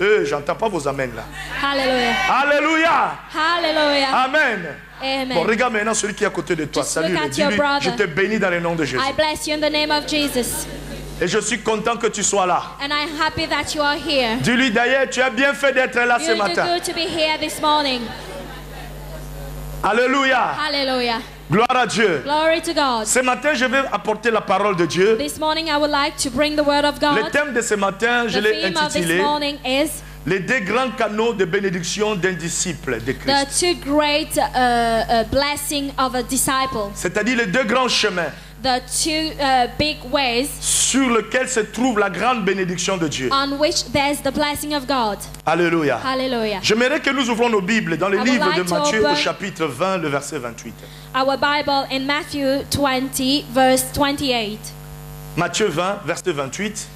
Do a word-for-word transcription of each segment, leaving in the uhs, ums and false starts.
Euh, j'entends pas vos amens là. Alléluia. Alléluia. Alléluia. Amen. Amen. Bon, regarde maintenant celui qui est à côté de toi. Salut. Je te bénis dans le nom de Jésus. I bless you in the name of Jesus. Et je suis content que tu sois là. Dis-lui d'ailleurs, tu as bien fait d'être là ce matin. Alléluia. Alléluia. Gloire à Dieu. Glory to God. Ce matin, je vais apporter la parole de Dieu. This morning, I would like to bring the word of God. Le thème de ce matin, je l'ai intitulé « Les deux grands canaux de bénédiction d'un disciple de Christ ». The two great uh, uh, blessings of a disciple. C'est-à-dire les deux grands chemins. The two uh, big ways sur lequel se trouve la grande bénédiction de Dieu. On which there's the blessing of God. Alléluia. Alléluia. J'aimerais que nous ouvrons nos Bibles dans le livre like de Matthieu au chapitre vingt, le verset vingt-huit. Our Bible in Matthew twenty, verse twenty-eight. Matthieu vingt, verset vingt-huit.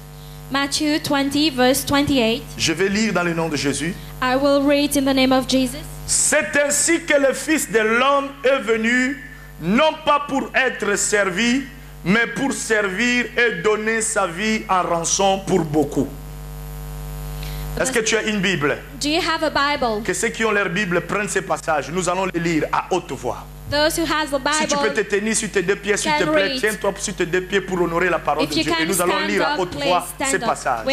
Matthieu twenty, verse twenty-eight. Je vais lire dans le nom de Jésus. I will read in the name of Jesus. C'est ainsi que le Fils de l'homme est venu, non pas pour être servi, mais pour servir et donner sa vie en rançon pour beaucoup. Est-ce que tu as une Bible? Do you have a Bible? Que ceux qui ont leur Bible prennent ces passages. Nous allons les lire à haute voix. Those who has the Bible, si tu peux te tenir sur tes deux pieds, s'il te plaît, tiens-toi sur tes deux pieds pour honorer la parole de Dieu. Et nous allons lire à haute voix ces passages.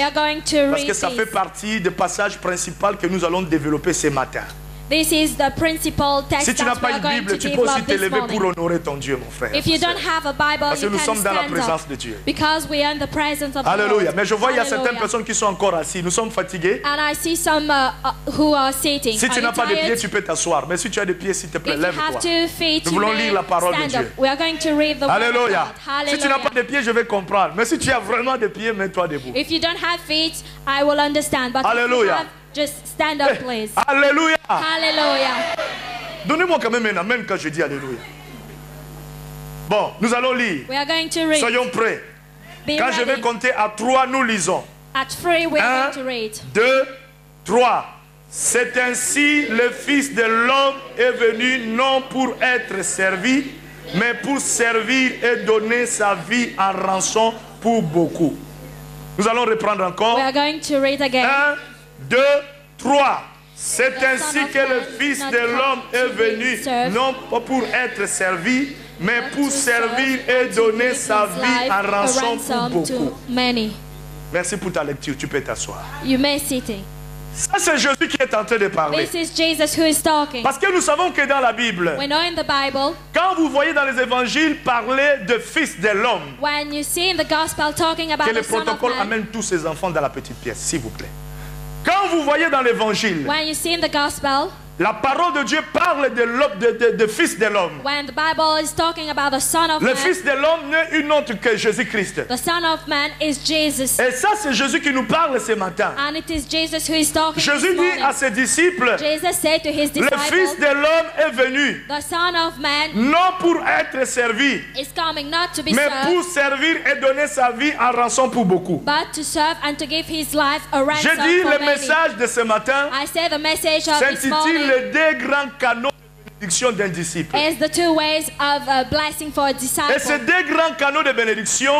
Parce que ça fait partie des passages principaux que nous allons développer ce matin. This is the principal text. Si tu n'as pas une Bible, tu peux aussi te lever pour honorer ton Dieu, mon frère. If you don't have a Bible, parce que nous sommes dans la présence de Dieu. Because we are in the presence of God. Alléluia. Mais je vois il y a certaines personnes qui sont encore assises. Nous sommes fatigués. And I see some uh, who are sitting. Si tu n'as pas de pieds, tu peux t'asseoir. Mais si tu as des pieds, s'il te plaît, lève-toi. Nous voulons lire la parole de Dieu. We are going to read the word of God. Si tu n'as pas de pieds, je vais comprendre. Mais si tu as vraiment des pieds, mets-toi debout. If you don't have feet, I will understand. But Alléluia. Just stand up, please. Alléluia. Alléluia. Donnez-moi quand même un amen quand je dis Alléluia. Bon, nous allons lire. We are going to read. Soyons prêts. Be quand ready. Je vais compter à trois, nous lisons. At three, we are going to read. Deux, trois. C'est ainsi le Fils de l'homme est venu non pour être servi, mais pour servir et donner sa vie en rançon pour beaucoup. Nous allons reprendre encore. We are going to read again. Un, deux, trois. C'est ainsi que le Fils de l'homme est venu, non pas pour être servi, mais pour servir et donner sa vie en rançon pour beaucoup. Merci pour ta lecture, tu peux t'asseoir. Ça, c'est Jésus qui est en train de parler. This is Jesus who is talking. Parce que nous savons que dans la Bible, we know in the Bible, quand vous voyez dans les évangiles parler de Fils de l'homme, que le protocole amène tous ces enfants dans la petite pièce, s'il vous plaît. Quand vous voyez dans l'évangile, la parole de Dieu parle de, de, de, de Fils de l'homme. Le Fils de l'homme n'est une autre que Jésus-Christ. Et ça, c'est Jésus qui nous parle ce matin. And it is Jesus who is talking Jésus dit à ses disciples, Jesus said to his disciples, le Fils de l'homme est venu, the son of man non pour être servi, is coming not to be mais served, pour servir et donner sa vie en rançon pour beaucoup. Je dis le message de ce matin, s'intitule les deux grands canaux de bénédiction d'un disciple. Et ces deux grands canaux de bénédiction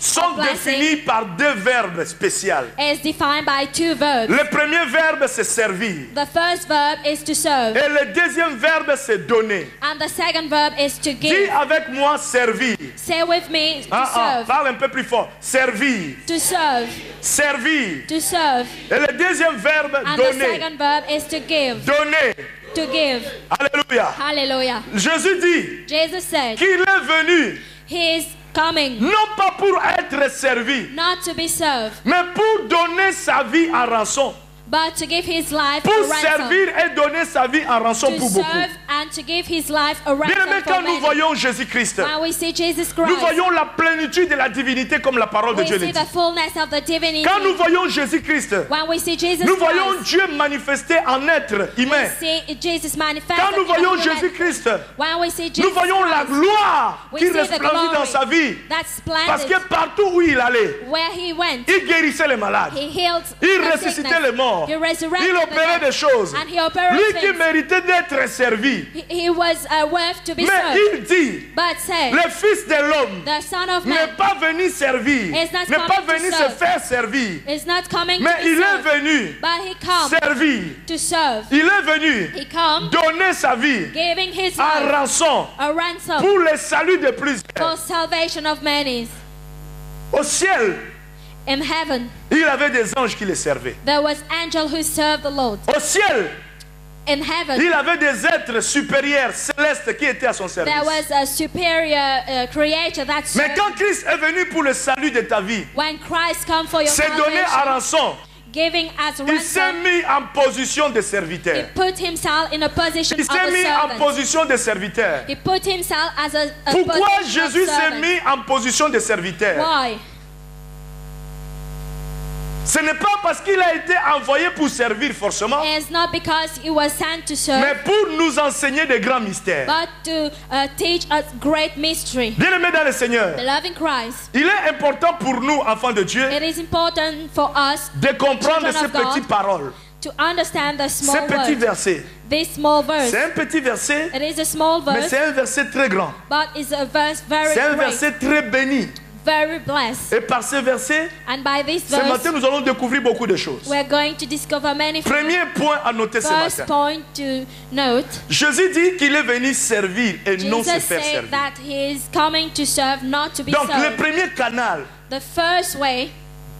sont définis par deux verbes spéciaux. Le premier verbe, c'est servir. Et le deuxième verbe, c'est donner. Dis avec moi, servir. Say with me, to ah, serve. Ah, parle un peu plus fort. Servir. To serve. Servir. To serve. Et le deuxième verbe, and donner. The second verb is to give. Donner. To give. Alléluia. Alléluia. Jésus dit qu'il est venu. He is coming. Non pas pour être servi. Not to be served. Mais pour donner sa vie en rançon. But to give his life pour servir et donner sa vie en rançon pour beaucoup. Bien-aimés, quand nous voyons Jésus-Christ, nous voyons la plénitude de la divinité comme la parole de Dieu le dit. Quand nous voyons Jésus-Christ, nous voyons Dieu manifesté en être humain. Quand nous voyons Jésus-Christ, nous voyons la gloire qui resplendit dans sa vie. Parce que partout où il allait, il guérissait les malades, il ressuscitait les morts. Il opérait des choses. Lui qui méritait d'être servi, He, he was a worth to be served. Mais il dit, but said, le Fils de l'homme n'est pas venu servir, n'est pas venu se faire servir, mais il served, est venu servir. To serve. Il est venu donner sa vie en rançon pour le salut de plusieurs. Au ciel, in heaven, il avait des anges qui le servaient. There was angel who served the Lord. Au ciel, in heaven, il avait des êtres supérieurs célestes qui étaient à son service. There was a superior, uh, creator that served. Mais quand Christ est venu pour le salut de ta vie, when Christ come for your salvation, s'est donné à rançon. Giving as ransom, il s'est mis en position de serviteur. He put himself in a position il s'est mis servant. En position de serviteur. He put himself as a, a Pourquoi Jésus s'est mis en position de serviteur? Why? Ce n'est pas parce qu'il a été envoyé pour servir forcément, mais pour nous enseigner des grands mystères. Bien aimé dans le Seigneur, il est important pour nous, enfants de Dieu, de comprendre ces petites paroles. To understand the small ces petits versets, c'est un petit verset, mais c'est un verset très grand. C'est un verset très béni. Very blessed. Et par ce verset, and by this verse, ce matin, nous allons découvrir beaucoup de choses. We are going to discover many things. Premier point à noter First ce matin. Point to note, Jésus dit qu'il est venu servir et Jesus non se faire servir. That he is coming to serve, not to be Donc served. Le premier canal the first way,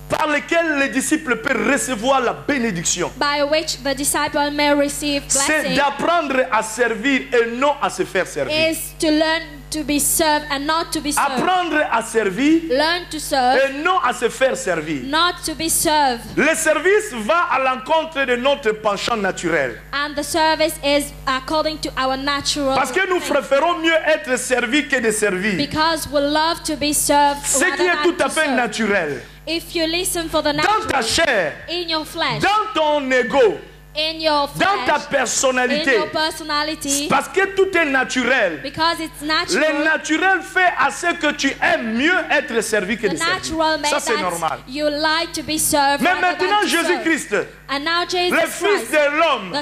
par lequel les disciples peuvent recevoir la bénédiction, by which the disciple may receive blessing, c'est d'apprendre à servir et non à se faire servir. Is to learn to be served and not to be served. Apprendre à servir, learn to serve, et non à se faire servir. Not to be served. Le service va à l'encontre de notre penchant naturel. And the service is according to our natural. Parce que nous préférons mieux être servis que de servir. Because we love to be served. Ce qui est tout à fait naturel. If you listen for the natural, dans ta chair, in your flesh, dans ton ego, in your flesh, dans ta personnalité, in your personality, parce que tout est naturel, because it's natural, le naturel fait à ce que tu aimes mieux être servi que de servir. Ça c'est normal. You like to be served. Mais maintenant Jésus-Christ, le Fils de l'homme,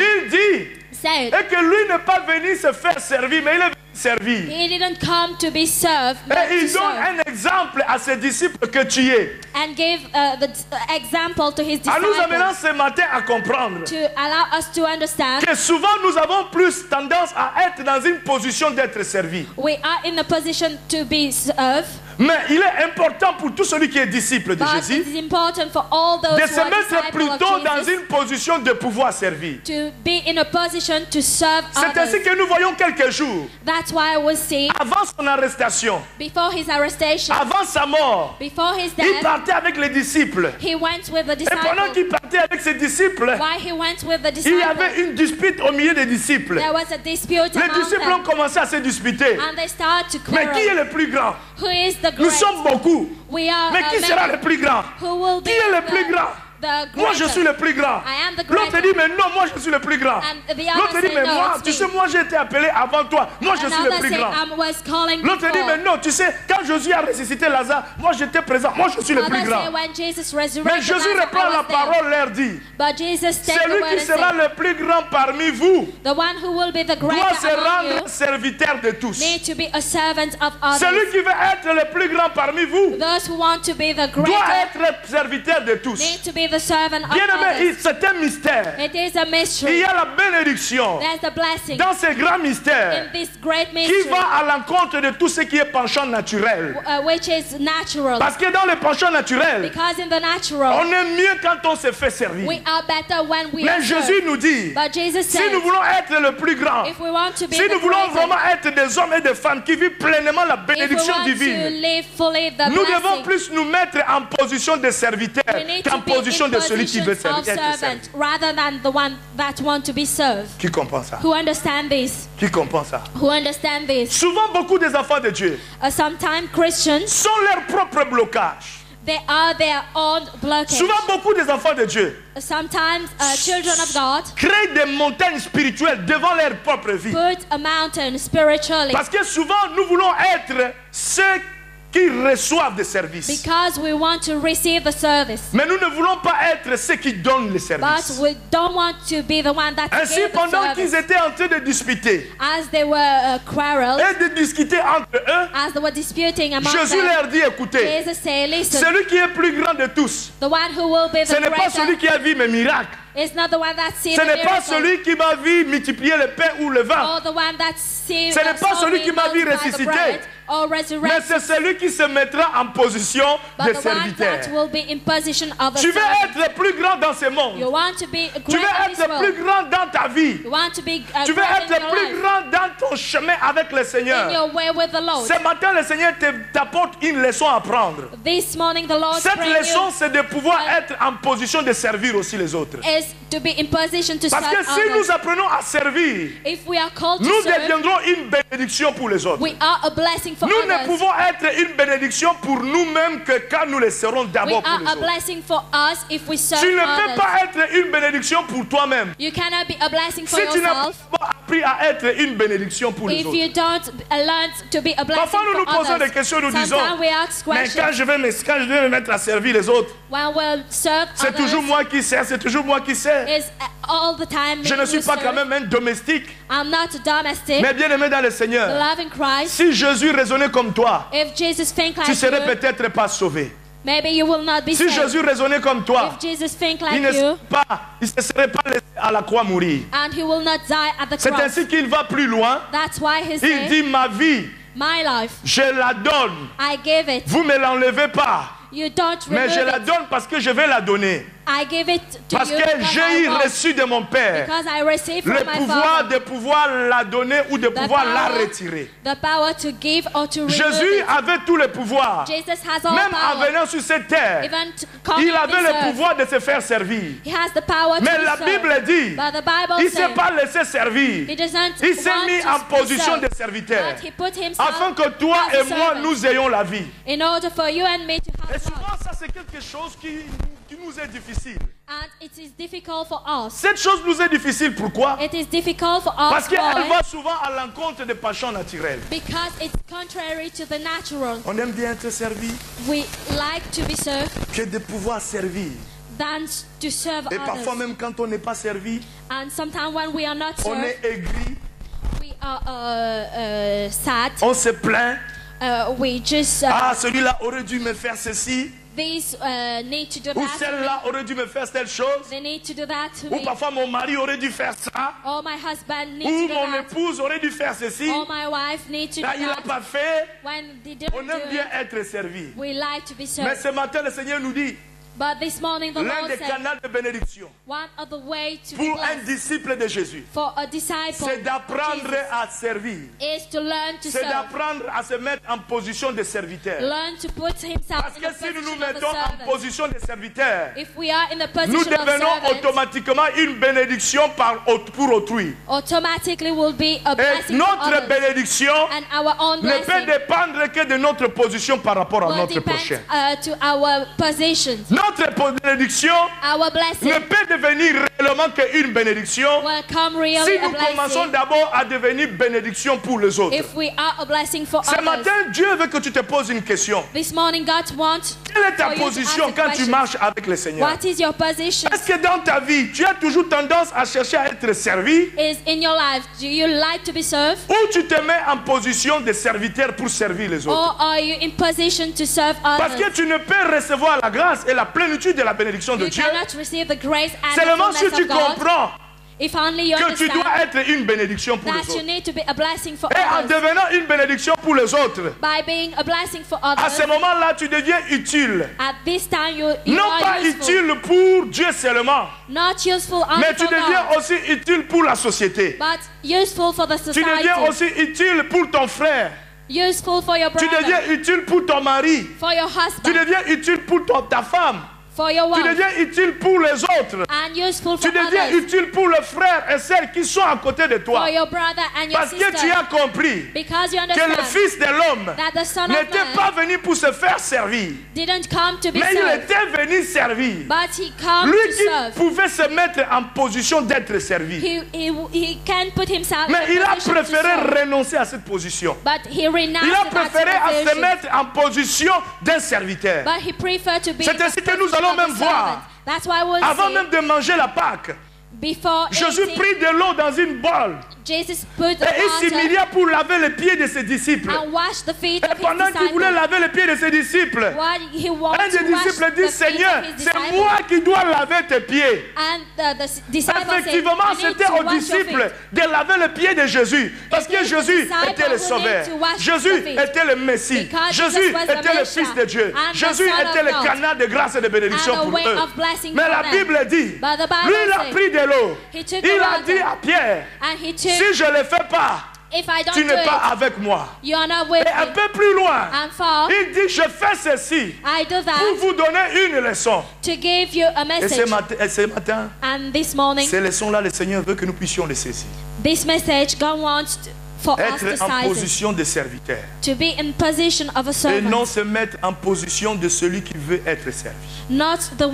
il dit, said, et que lui n'est pas venu se faire servir, mais il est servir. He didn't come to be served, but et il to donne serve. Un exemple à ses disciples que tu es. And gave uh, the example to his disciples. À nous amenant ce matin à comprendre to allow us to understand que souvent nous avons plus tendance à être dans une position d'être servi. We are in a position to be served. Mais il est important pour tout celui qui est disciple de Jésus de se mettre plutôt dans une position de pouvoir servir. C'est ainsi que nous voyons quelques jours avant son arrestation, avant sa mort, il partait avec les disciples. Et pendant qu'il partait avec ses disciples, il y avait une dispute au milieu des disciples. Les disciples ont commencé à se disputer. Mais qui est le plus grand? Nous sommes beaucoup, mais qui sera le plus grand? Qui est le plus grand? Moi je suis le plus grand. L'autre dit mais non, moi je suis le plus grand. L'autre dit mais moi, tu sais moi j'ai été appelé avant toi, moi je suis le plus grand. L'autre dit mais non, tu sais quand Jésus a ressuscité Lazare, moi j'étais présent, moi je suis le plus grand. Mais Jésus reprend la parole, leur dit, celui qui sera le plus grand parmi vous doit se rendre serviteur de tous. Celui qui veut être le plus grand parmi vous doit être serviteur de tous. Bien aimé, c'est un mystère. Il y a la bénédiction dans ce grand mystère qui va à l'encontre de tout ce qui est penchant naturel. Parce que dans le penchant naturel, on est mieux quand on se fait servir. Mais Jésus nous dit, si nous voulons être le plus grand, si nous voulons vraiment être des hommes et des femmes qui vivent pleinement la bénédiction divine, nous devons plus nous mettre en position de serviteurs qu'en position de celui qui veut servir. Qui comprend ça? Who understand this? Qui comprend ça? Who understand this? Souvent beaucoup des enfants de Dieu uh, sometimes Christians sont leur propre blocage. They are their own blockage. Souvent beaucoup des enfants de Dieu sometimes uh, children of God créent des montagnes spirituelles devant leur propre vie. Put a mountain spiritually. Parce que souvent nous voulons être ceux qui reçoivent des services. Because we want to receive the service. Mais nous ne voulons pas être ceux qui donnent les services. But we don't want to be the one that Ainsi, gave the pendant qu'ils étaient en train de disputer, as they were, uh, quarreled, et de discuter entre eux, as they were disputing among Jésus them, leur dit, écoutez, Jesus say, listen, celui qui est plus grand de tous, the one who will be the ce n'est pas celui qui a vu mes miracles. It's not the one that seen Ce n'est pas celui qui m'a vu multiplier le pain ou le vin. Or the one that seen Ce n'est pas celui qui m'a vu ressusciter. Mais c'est celui qui se mettra en position But de serviteur. Tu veux être plus grand dans ce monde. You want to be tu veux être plus grand dans ta vie. You want to be tu veux être plus life. grand dans ton chemin avec le Seigneur. Ce matin, le Seigneur t'apporte une leçon à prendre. This morning, the Lord Cette leçon, c'est de pouvoir être en position de servir aussi les autres. To be in position to Parce que si nous apprenons à servir, nous deviendrons une bénédiction pour les autres. We are a blessing for nous others. ne pouvons être une bénédiction pour nous-mêmes que quand nous le serons d'abord pour les autres. For us if we serve tu ne others. peux pas être une bénédiction pour toi-même si yourself. tu n'as pas appris à être une bénédiction pour if les autres. Parfois nous nous posons others. des questions, nous disons, mais quand je, vais me, quand je vais me mettre à servir les autres, we'll c'est toujours moi qui sers, c'est toujours moi qui sers. All the time je ne suis pas quand même un domestique. I'm not domestic, mais bien aimé dans le Seigneur, Christ, si Jésus raisonnait comme toi, if Jesus think like tu ne serais peut-être pas sauvé. Maybe you will not be si saved. Jésus raisonnait comme toi, Jesus think like il ne you, pas, il se serait pas laissé à la croix mourir. C'est ainsi qu'il va plus loin. That's why il said, dit, ma vie, my life, je la donne. I give it. Vous ne me l'enlevez pas. You don't Mais je la donne parce que je vais la donner. I give it to parce you que j'ai reçu de mon Père le pouvoir de pouvoir la donner ou de the pouvoir power, la retirer. The power to give or to Jésus avait tout le pouvoir. Même en venant sur cette terre, il avait le earth. pouvoir de se faire servir. Mais la Bible dit, il ne s'est pas laissé servir. Il s'est mis en position de serviteur afin que toi et moi, nous ayons la vie. In order for you and me to have et souvent, ça c'est quelque chose qui... qui nous est difficile. And it is difficult for us. Cette chose nous est difficile, pourquoi? It is difficult for us, Parce qu'elle va souvent à l'encontre des passions naturelles. Because it's contrary to the natural. On aime bien être servi. We like to be served. Que de pouvoir servir. Than to serve Et others. parfois même quand on n'est pas servi, And sometimes when we are not served, on est aigri. We are uh, uh, sad. On se plaint. Uh, we just, uh, ah, celui-là aurait dû me faire ceci. These, uh, need to do Ou celle-là aurait dû me faire telle chose. They need to do that to Ou me. parfois mon mari aurait dû faire ça. Or my husband needs Ou to do mon that. épouse aurait dû faire ceci. Or my wife needs to Là, do il n'a pas fait. When they didn't On aime do bien it, être servi. We like to be served. Mais ce matin, le Seigneur nous dit, But this morning the Lord said, one of the way to be blessed for a disciple of Jesus is to learn to serve. Learn to put himself in the position of service. If we are in the position of service, automatically will be a blessing for others. And our own blessing will depend uh, to our positions. Notre bénédiction ne peut devenir réellement qu'une bénédiction si nous commençons d'abord à devenir bénédiction pour les autres. Ce matin, Dieu veut que tu te poses une question. Quelle est ta position quand tu marches avec le Seigneur? Est-ce que dans ta vie, tu as toujours tendance à chercher à être servi? Ou tu te mets en position de serviteur pour servir les autres? Parce que tu ne peux recevoir la grâce et la plénitude de la bénédiction de Dieu seulement si tu comprends que tu dois être une bénédiction pour les autres. Et en devenant une bénédiction pour les autres, à ce moment-là, tu deviens utile. Non pas utile pour Dieu seulement, mais tu deviens aussi utile pour la société. Tu deviens aussi utile pour ton frère. Useful for your brother, tu deviens utile pour ton mari. For your husband, tu deviens utile pour ton, ta femme. for your wife. Tu deviens utile pour les autres. And useful for tu deviens others. Utile pour le frère et celle qui sont à côté de toi. For your brother and your parce sister. Que tu as compris que le Fils de l'homme n'était pas venu pour se faire servir. Didn't come to be mais served. Il était venu servir. But he come lui to qui serve. Pouvait se mettre en position d'être servi. He, he, he can put himself mais in il a préféré renoncer à cette position. But he il a préféré à se mettre en position d'un serviteur. C'est ainsi que nous allons même voir. We'll avant même de manger la Pâque, Jésus prit de l'eau dans une bolle. Jesus put the et il s'humilia pour laver les pieds de ses disciples. Et pendant qu'il voulait laver les pieds de ses disciples, un des disciples dit, Seigneur, c'est moi qui dois laver tes pieds. And the, the effectivement, c'était aux disciples de laver les pieds de Jésus. Parce que Jésus était le Sauveur. Jésus était le Messie. Jésus était le Fils de Dieu. Jésus était le canal de grâce et de bénédiction pour eux. Mais la Bible dit, lui, il a pris de l'eau. Il a dit à Pierre, si je ne le fais pas, tu n'es pas avec moi. Et un peu plus loin, il dit, je fais ceci pour vous donner une leçon. Et ce matin, ces leçons-là, le Seigneur veut que nous puissions les saisir. Être en position de serviteur. Et non se mettre en position de celui qui veut être servi.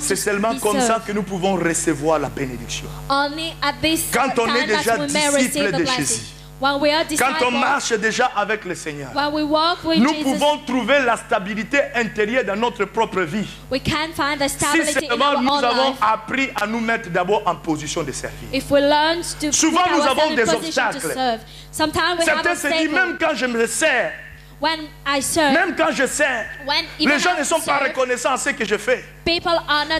C'est seulement comme ça que nous pouvons recevoir la bénédiction. Quand on est déjà disciple de Jésus. Quand on marche déjà avec le Seigneur, nous pouvons trouver la stabilité intérieure dans notre propre vie. Si seulement nous avons appris à nous mettre d'abord en position de servir. Souvent nous avons des obstacles. Certains se disent, même quand je me sers, When I serve, même quand je sers, les gens ne sont serve, pas reconnaissants à ce que je fais. Not,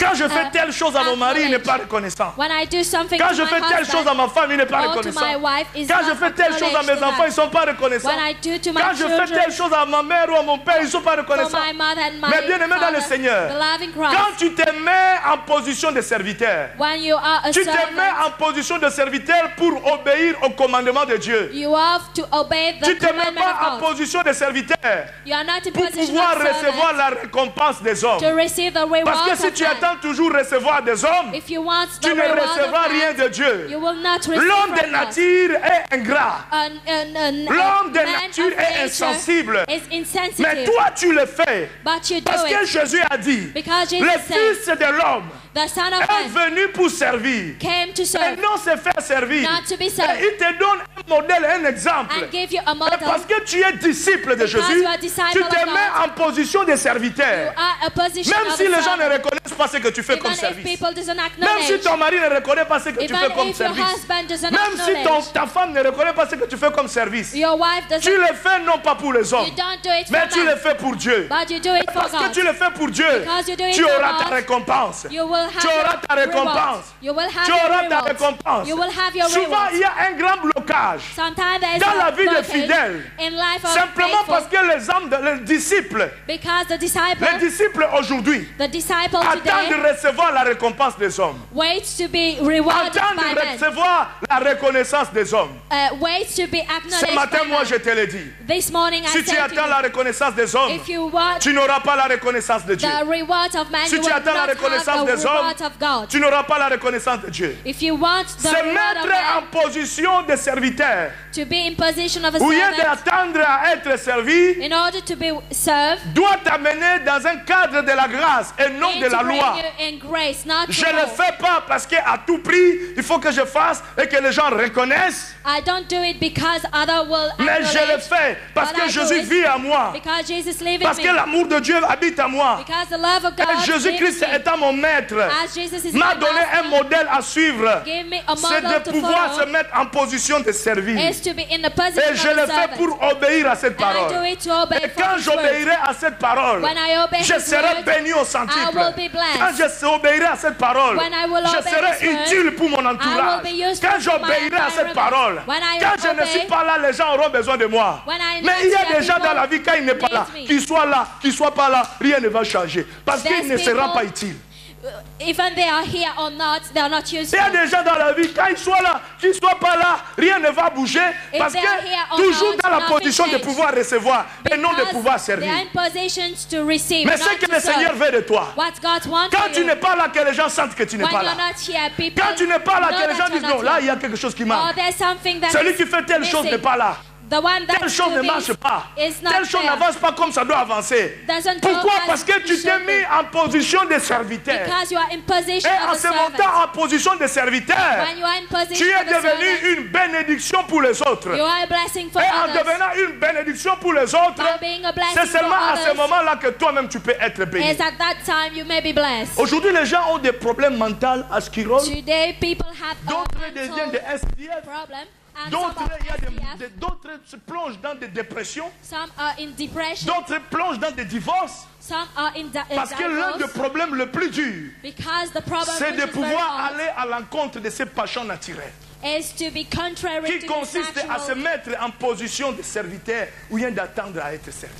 quand je fais telle chose uh, à mon mari, il n'est pas reconnaissant. Quand je fais telle chose à ma femme, il n'est pas reconnaissant. Quand je fais telle chose à mes enfants, ils ne sont pas reconnaissants. Quand je fais telle chose à ma mère ou à mon père, ils ne sont pas reconnaissants. Mais bien aimé dans le Seigneur, quand tu te mets en position de serviteur, tu te mets en position de serviteur pour obéir au commandement de Dieu. Tu te mets pas en position de serviteur pour pouvoir recevoir la récompense des hommes. Parce que si tu attends toujours recevoir des hommes, tu ne recevras rien de Dieu. L'homme de nature est ingrat. L'homme de nature est insensible. Mais toi, tu le fais. Parce que Jésus a dit, le Fils de l'homme est venu pour servir et non se faire servir. Et il te donne un modèle, un exemple. Et parce que tu es disciple de Jésus, tu te mets en position de serviteur. Même si les gens ne reconnaissent pas ce que tu fais comme service, même si ton mari ne reconnaît pas ce que tu fais comme service, même si ton, ta femme ne reconnaît pas ce que tu fais comme service, tu le fais non pas pour les hommes, mais tu le fais pour Dieu. Parce que tu le fais pour Dieu, tu auras ta récompense. Tu auras ta récompense. Tu auras ta récompense. Souvent, il y a un grand blocage dans la vie des fidèles. Simplement parce que les hommes, les disciples, les disciples aujourd'hui attendent de recevoir la récompense des hommes. Attendent de recevoir la reconnaissance des hommes. Ce matin, moi, je te le dis. Si tu attends la reconnaissance des hommes, tu n'auras pas la reconnaissance de Dieu. Si tu attends la reconnaissance des hommes, tu n'auras pas la reconnaissance de Dieu. Se mettre en position de serviteur, au lieu d'attendre à être servi, doit t'amener dans un cadre de la grâce et non de la loi. Je ne le fais pas parce qu'à tout prix, il faut que je fasse et que les gens reconnaissent. Mais je le fais parce que Jésus vit à moi. Parce que l'amour de Dieu habite à moi. Et Jésus-Christ étant mon maître, m'a donné un modèle à suivre, c'est de pouvoir se mettre en position de servir. Et je le fais pour obéir à cette parole. Et quand j'obéirai à cette parole, je serai béni au centuple. Quand je obéirai à cette parole, je serai utile pour mon entourage. Quand j'obéirai à cette parole, quand je ne suis pas là, les gens auront besoin de moi. Mais il y a des gens dans la vie, quand il n'est pas là, qu'il soit là, qu'il soit pas là, rien ne va changer. Parce qu'il ne sera pas utile. Even they are here or not, they are not useful. Il y a des gens dans la vie, quand ils soient là, qu'ils ne soient pas là, rien ne va bouger parce que toujours dans la position de pouvoir recevoir et non de pouvoir servir. Mais ce que le Seigneur veut de toi, quand tu n'es pas là, que les gens sentent que tu n'es pas là. Quand tu n'es pas là, que les gens disent non, là il y a quelque chose qui manque. Celui qui fait telle chose n'est pas là. Telle chose ne marche pas. Telle chose n'avance pas comme ça doit avancer. Pourquoi? Parce que tu t'es mis en position de serviteur. Et en se montant en position de serviteur, tu es devenu une bénédiction pour les autres. Et en devenant une bénédiction pour les autres, c'est seulement à ce moment-là que toi-même tu peux être béni. Aujourd'hui, les gens ont des problèmes mentaux à ce qu'ils roulent. D'autres deviennent des S D F. D'autres se plongent dans des dépressions, d'autres plongent dans des divorces, parce que l'un des problèmes le plus dur, c'est de pouvoir aller à l'encontre de ces passions naturelles, qui consiste à se mettre en position de serviteur ou bien d'attendre à être servi.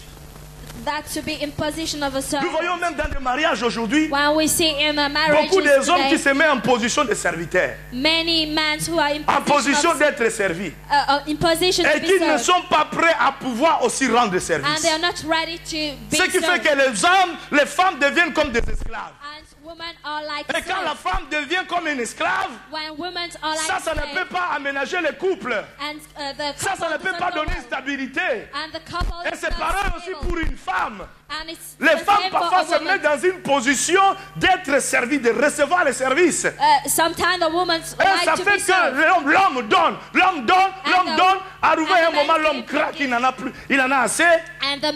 That to be in position of a servant. Nous voyons même dans des mariages aujourd'hui beaucoup des hommes qui se mettent en position de serviteurs, en position d'être servis, et qui ne sont pas prêts à pouvoir aussi rendre service. Ce qui fait que les hommes, les femmes deviennent comme des esclaves. Et quand la femme devient comme une esclave, ça, ça ne peut pas aménager le couple. Ça, ça ne peut pas donner stabilité. Et c'est pareil aussi pour une femme. Les femmes parfois se mettent dans une position d'être servies, de recevoir les services. Et ça fait que l'homme donne, l'homme donne, l'homme donne. Arrivé à un moment, l'homme craque, il en a plus, il en a assez. Et là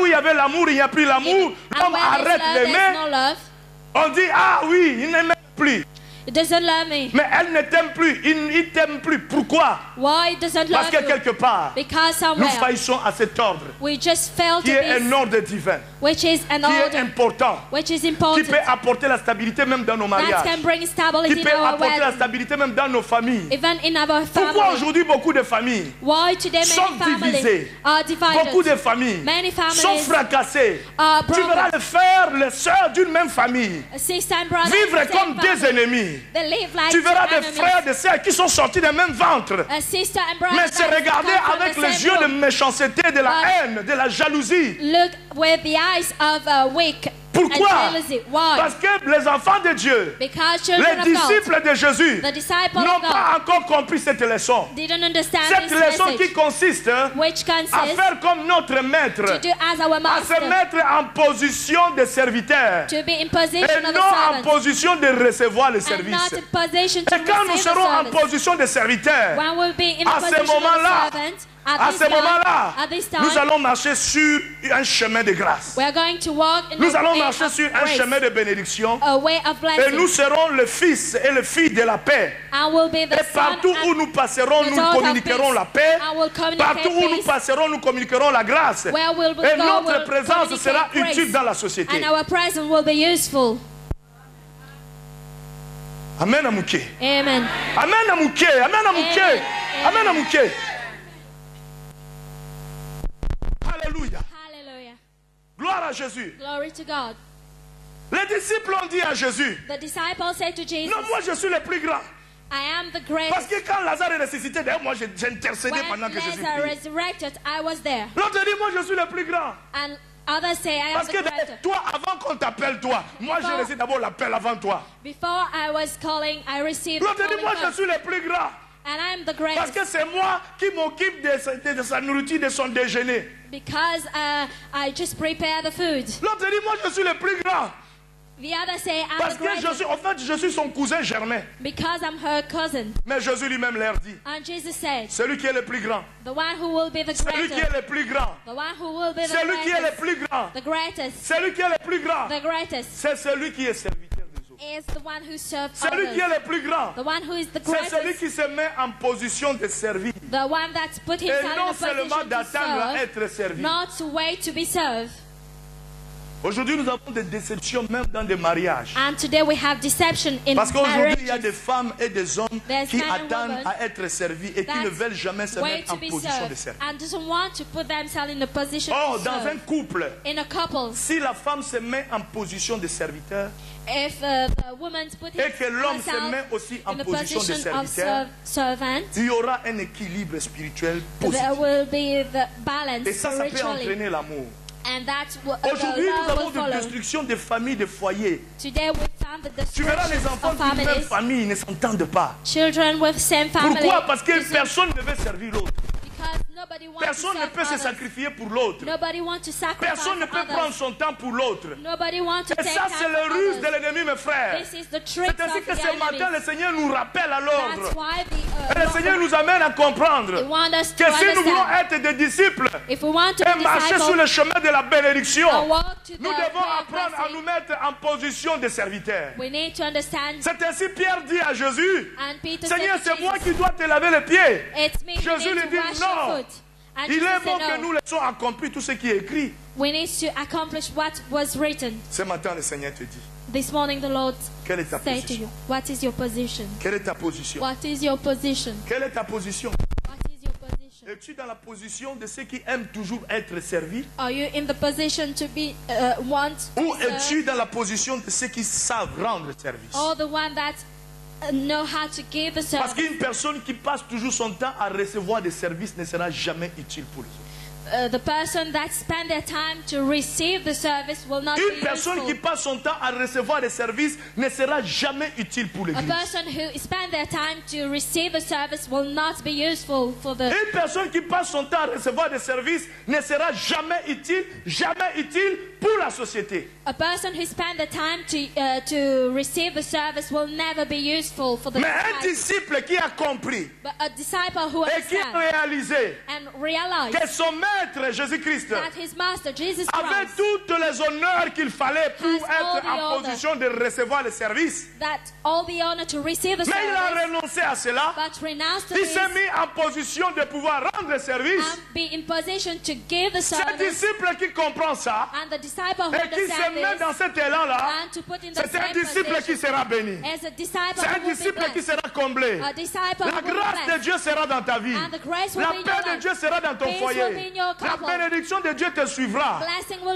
où il y avait l'amour, il n'y a plus l'amour. L'homme arrête l'aimer. On dit, ah oui, il n'aime plus. Mais elle ne t'aime plus, il ne t'aime plus. Pourquoi? Parce que quelque part, nous faillissons à cet ordre qui est un ordre divin, qui est important, qui peut apporter la stabilité même dans nos mariages, qui peut apporter la stabilité même dans nos familles. Pourquoi aujourd'hui beaucoup de familles sont divisées, beaucoup de familles sont fracassées? Tu verras les frères, les sœurs d'une même famille vivre comme des ennemis. Tu verras des frères, des sœurs qui sont sortis des mêmes ventres, mais se regarder avec les yeux de méchanceté, de la haine, de la jalousie. Pourquoi? Parce que les enfants de Dieu, les disciples de Jésus, n'ont pas encore compris cette leçon. Cette leçon qui consiste à faire comme notre maître, à se mettre en position de serviteur et non en position de recevoir le service. Et quand nous serons en position de serviteur, à ce moment-là, À ce moment-là, nous allons marcher sur un chemin de grâce. Nous allons marcher sur un chemin de bénédiction. Et nous serons le fils et le fille de la paix. Et partout où nous passerons, nous communiquerons la paix. Partout où nous passerons, nous communiquerons la grâce. Et notre présence sera utile dans la société. Amen, Amouké. Amen, Amouké. Amen, Amouké. Amen, Amouké. Alléluia. Gloire à Jésus. Glory to God. Les disciples ont dit à Jésus, the disciples said to Jesus, non, moi je suis le plus grand. I am the greatest. Parce que quand Lazare est ressuscité, d'ailleurs moi j'intercédais pendant que Jésus priait. L'autre dit, moi je suis le plus grand. And others say, I am Parce the que greatest. Toi, avant qu'on t'appelle toi, moi j'ai reçu d'abord l'appel avant toi. Before I was calling, I received. L'autre dit, moi je suis le plus grand. And I am the greatest. Parce que c'est moi qui m'occupe de, de, de sa nourriture, de son déjeuner. Because uh, I just prepare the food. L'autre dit, moi je suis le plus grand. The other say, I'm Parce the que je suis, en fait, je suis son cousin germain. Because I'm her cousin. Mais Jésus lui-même leur dit, and Jesus said, celui qui est le plus grand, the one who will be the greatest. Celui qui est le plus grand, the one who will be the celui greatest. Qui est le plus grand, the greatest. Celui qui est le plus grand, the greatest. C'est celui qui est serviteur des autres. Is the one who serves celui others. Qui est le plus grand, the one who is the greatest. C'est celui qui se met en position de servir. The one that's put himself in a position to serve, not to wait to be served. Aujourd'hui, nous avons des déceptions même dans des mariages. And today we have deception in Parce qu'aujourd'hui, il y a des femmes et des hommes There's qui attendent à être servis et qui ne veulent jamais se mettre en position de serviteur. Or, oh, dans un couple, in a couple, si la femme se met en position de serviteur, If, uh, the woman put et que l'homme se met aussi en position de serviteur, servant, il y aura un équilibre spirituel positif. Et ça, ça peut entraîner l'amour. Aujourd'hui, nous avons des destructions de familles, de foyers. Tu verras les enfants d'une même famille ne s'entendent pas. Pourquoi? Parce que personne ne veut servir l'autre. Personne ne peut se sacrifier pour l'autre. Personne ne peut prendre son temps pour l'autre. Et ça, c'est le ruse de l'ennemi, mes frères. C'est ainsi que ce matin, le Seigneur nous rappelle à l'ordre. Et le Seigneur nous amène à comprendre que si nous voulons être des disciples et marcher sur le chemin de la bénédiction, nous devons apprendre à nous mettre en position de serviteurs. C'est ainsi que Pierre dit à Jésus, « Seigneur, c'est moi qui dois te laver les pieds. » Jésus lui dit, « Non. » Il est bon que nous laissons accomplir tout ce qui est écrit. Ce matin, le Seigneur te dit. This morning, the Lord Quelle est ta say position? To you, what is your position? Quelle est ta position? What is your position? Quelle est ta position? Es-tu dans la position de ceux qui aiment toujours être servis? Are you in the position to be uh, want? Ou es-tu dans la position de ceux qui savent rendre service? Or the one that know how to give the service. Parce qu'une personne qui passe toujours son temps à recevoir des services ne sera jamais utile pour les autres. Uh, the person that spend their time to receive the service will not Une be personne useful. Qui passe son temps à recevoir des services ne sera jamais utile pour l'église. A person who spend their time to receive a service will not be useful for the Une personne qui passe son temps à recevoir des services ne sera jamais utile, jamais utile pour la société. A person who spend the time to uh, to receive a service will never be useful for the Mais society. Un disciple qui a compris But a disciple who et qui a réalisé que son maître Jésus-Christ avait tous les honneurs qu'il fallait pour être en position de recevoir le service. That all the honor to receive the service. Mais il a renoncé à cela. Il s'est mis en position de pouvoir rendre service. C'est un disciple qui comprend ça and the et qui se met dans cet élan-là. C'est un disciple qui sera béni. C'est un disciple qui sera comblé. La grâce de Dieu sera dans ta vie. La paix de Dieu sera dans ton foyer. La bénédiction de Dieu te suivra.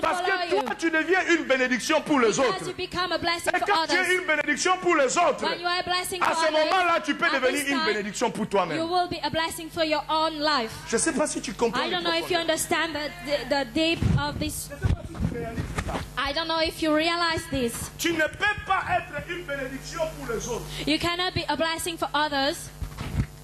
Parce que toi, tu deviens une bénédiction pour les autres. Et quand tu es une bénédiction pour les autres, à ce moment-là, tu peux devenir une bénédiction pour toi-même. Je ne sais pas si tu comprends. Je ne sais pas si tu understand the deep of this. I don't know if you realize this. Tu ne peux pas être une bénédiction pour les autres. You cannot be a blessing for others.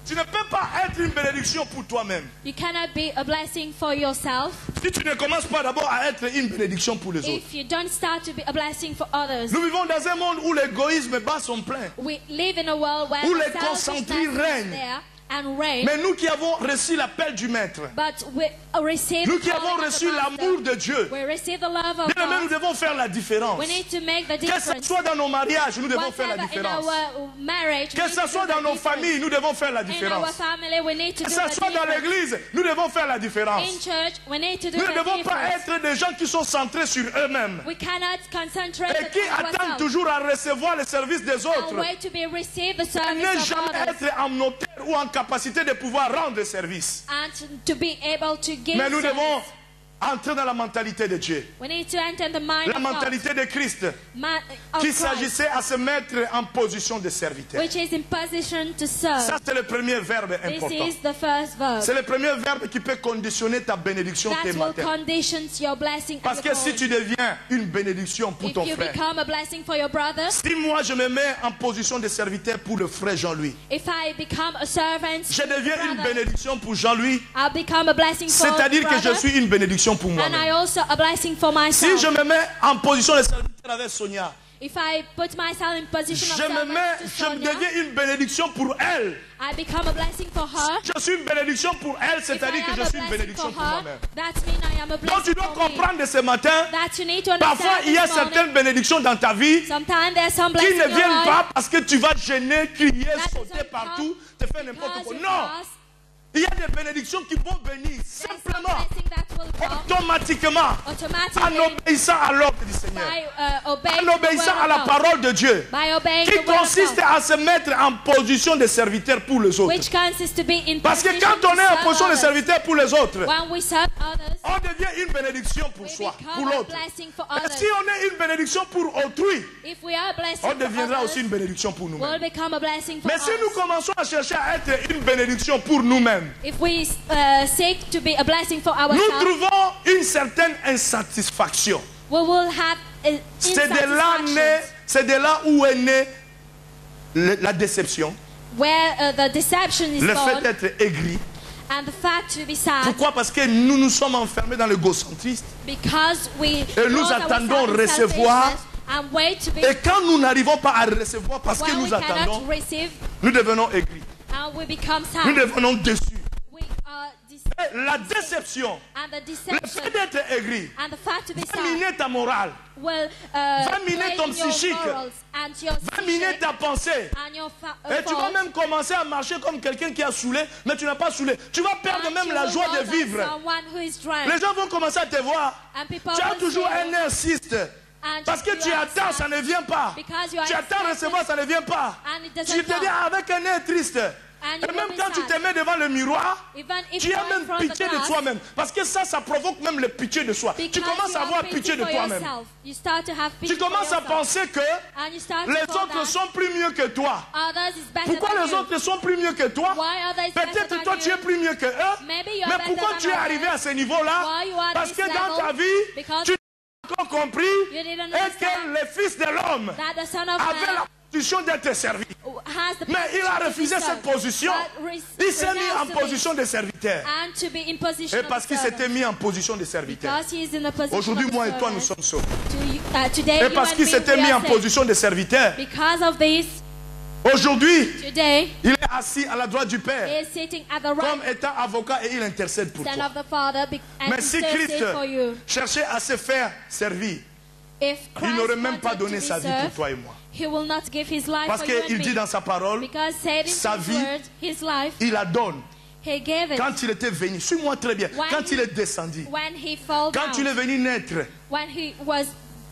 Tu ne peux pas être une bénédiction pour toi-même. You cannot be a blessing for yourself. Si tu ne commences pas d'abord à être une bénédiction pour les autres. If you don't start to be a blessing for others. Nous vivons dans un monde où l'égoïsme bat son plein. We live in a world where où les concentrés règnent. Mais nous qui avons reçu l'appel du Maître, nous qui avons reçu l'amour de Dieu, nous devons faire la différence. Que ce soit dans nos mariages, nous devons faire la différence. Que ce soit dans nos familles, nous devons faire la différence. Que ce soit dans l'église, nous devons faire la différence. Nous ne devons pas être des gens qui sont centrés sur eux-mêmes et qui attendent toujours à recevoir les services des autres. Et ne jamais être en notaire ou en capacité de pouvoir rendre service. Mais nous devons entrer dans la mentalité de Dieu. La mentalité de Christ qui s'agissait à se mettre en position de serviteur. Ça, c'est le premier verbe important. C'est le premier verbe qui peut conditionner ta bénédiction tes matins. Parce que si tu deviens une bénédiction pour ton frère, si moi je me mets en position de serviteur pour le frère Jean-Louis, je deviens une bénédiction pour Jean-Louis, c'est-à-dire que je suis une bénédiction pour moi. Si je me mets en position de serviteur avec Sonia, If I put myself in position of je me mets, Sonia, je deviens une bénédiction pour elle. I become a blessing for her. Je suis une bénédiction pour elle, c'est-à-dire que je suis une bénédiction pour moi-même. Donc tu dois comprendre ce matin, parfois il y a certaines bénédictions dans ta vie qui ne viennent pas parce que tu vas gêner, crier, sauter partout, te faire n'importe quoi. Non! Il y a des bénédictions qui vont venir simplement, automatiquement, en obéissant à l'ordre du Seigneur, en obéissant à la parole de Dieu, qui consiste à se mettre en position de serviteur pour les autres. Parce que quand on est en position de serviteur pour les autres, on devient une bénédiction pour soi, pour l'autre. Et si on est une bénédiction pour autrui, on deviendra aussi une bénédiction pour nous-mêmes. Mais si nous commençons à chercher à être une bénédiction pour nous-mêmes, If we, uh, seek to be a blessing for ourselves, nous trouvons une certaine insatisfaction. We will have an insatisfaction. C'est de là où est née le, la déception. Where, uh, the deception is le fait d'être aigri. And the fact to be sad. Pourquoi? Parce que nous nous sommes enfermés dans l'égocentrisme. Et nous attendons recevoir. And wait to be et quand nous n'arrivons pas à recevoir parce que nous attendons, receive, nous devenons aigris. And we become sad. Nous devenons déçus. We are et la déception, and the deception, le fait d'être aigri, va miner ta morale, will, uh, va miner ton psychique, va miner ta pensée. And your uh, et tu vas même commencer à marcher comme quelqu'un qui a saoulé, mais tu n'as pas saoulé. Tu vas perdre and même la joie de vivre. Les gens vont commencer à te voir. Tu as toujours un insiste. Parce que tu attends, ça ne vient pas. Tu attends recevoir, ça ne vient pas. Tu te dis avec un air triste. Et même quand tu te mets devant le miroir, tu as même pitié de toi-même. Parce que ça, ça provoque même le pitié de soi. Tu commences à avoir pitié de toi-même. Tu commences à penser que les autres sont plus mieux que toi. Pourquoi les autres sont plus mieux que toi? Peut-être toi, tu es plus mieux que eux. Mais pourquoi tu es arrivé à ce niveau-là? Parce que dans ta vie, tu compris et que le Fils de l'homme avait la position d'être servi. Mais il a refusé cette position. Il s'est mis en position de serviteur. Et parce qu'il s'était mis en position de serviteur. Aujourd'hui, moi et toi, nous sommes sauvés. Et parce qu'il s'était mis en position de serviteur. Aujourd'hui, il est assis à la droite du Père comme étant avocat et il intercède pour toi. Mais si Christ cherchait à se faire servir, il n'aurait même pas donné sa vie pour toi et moi. Parce qu'il dit dans sa parole, sa vie, il la donne. Quand il était venu, suis-moi très bien, quand il est descendu, quand il est venu naître,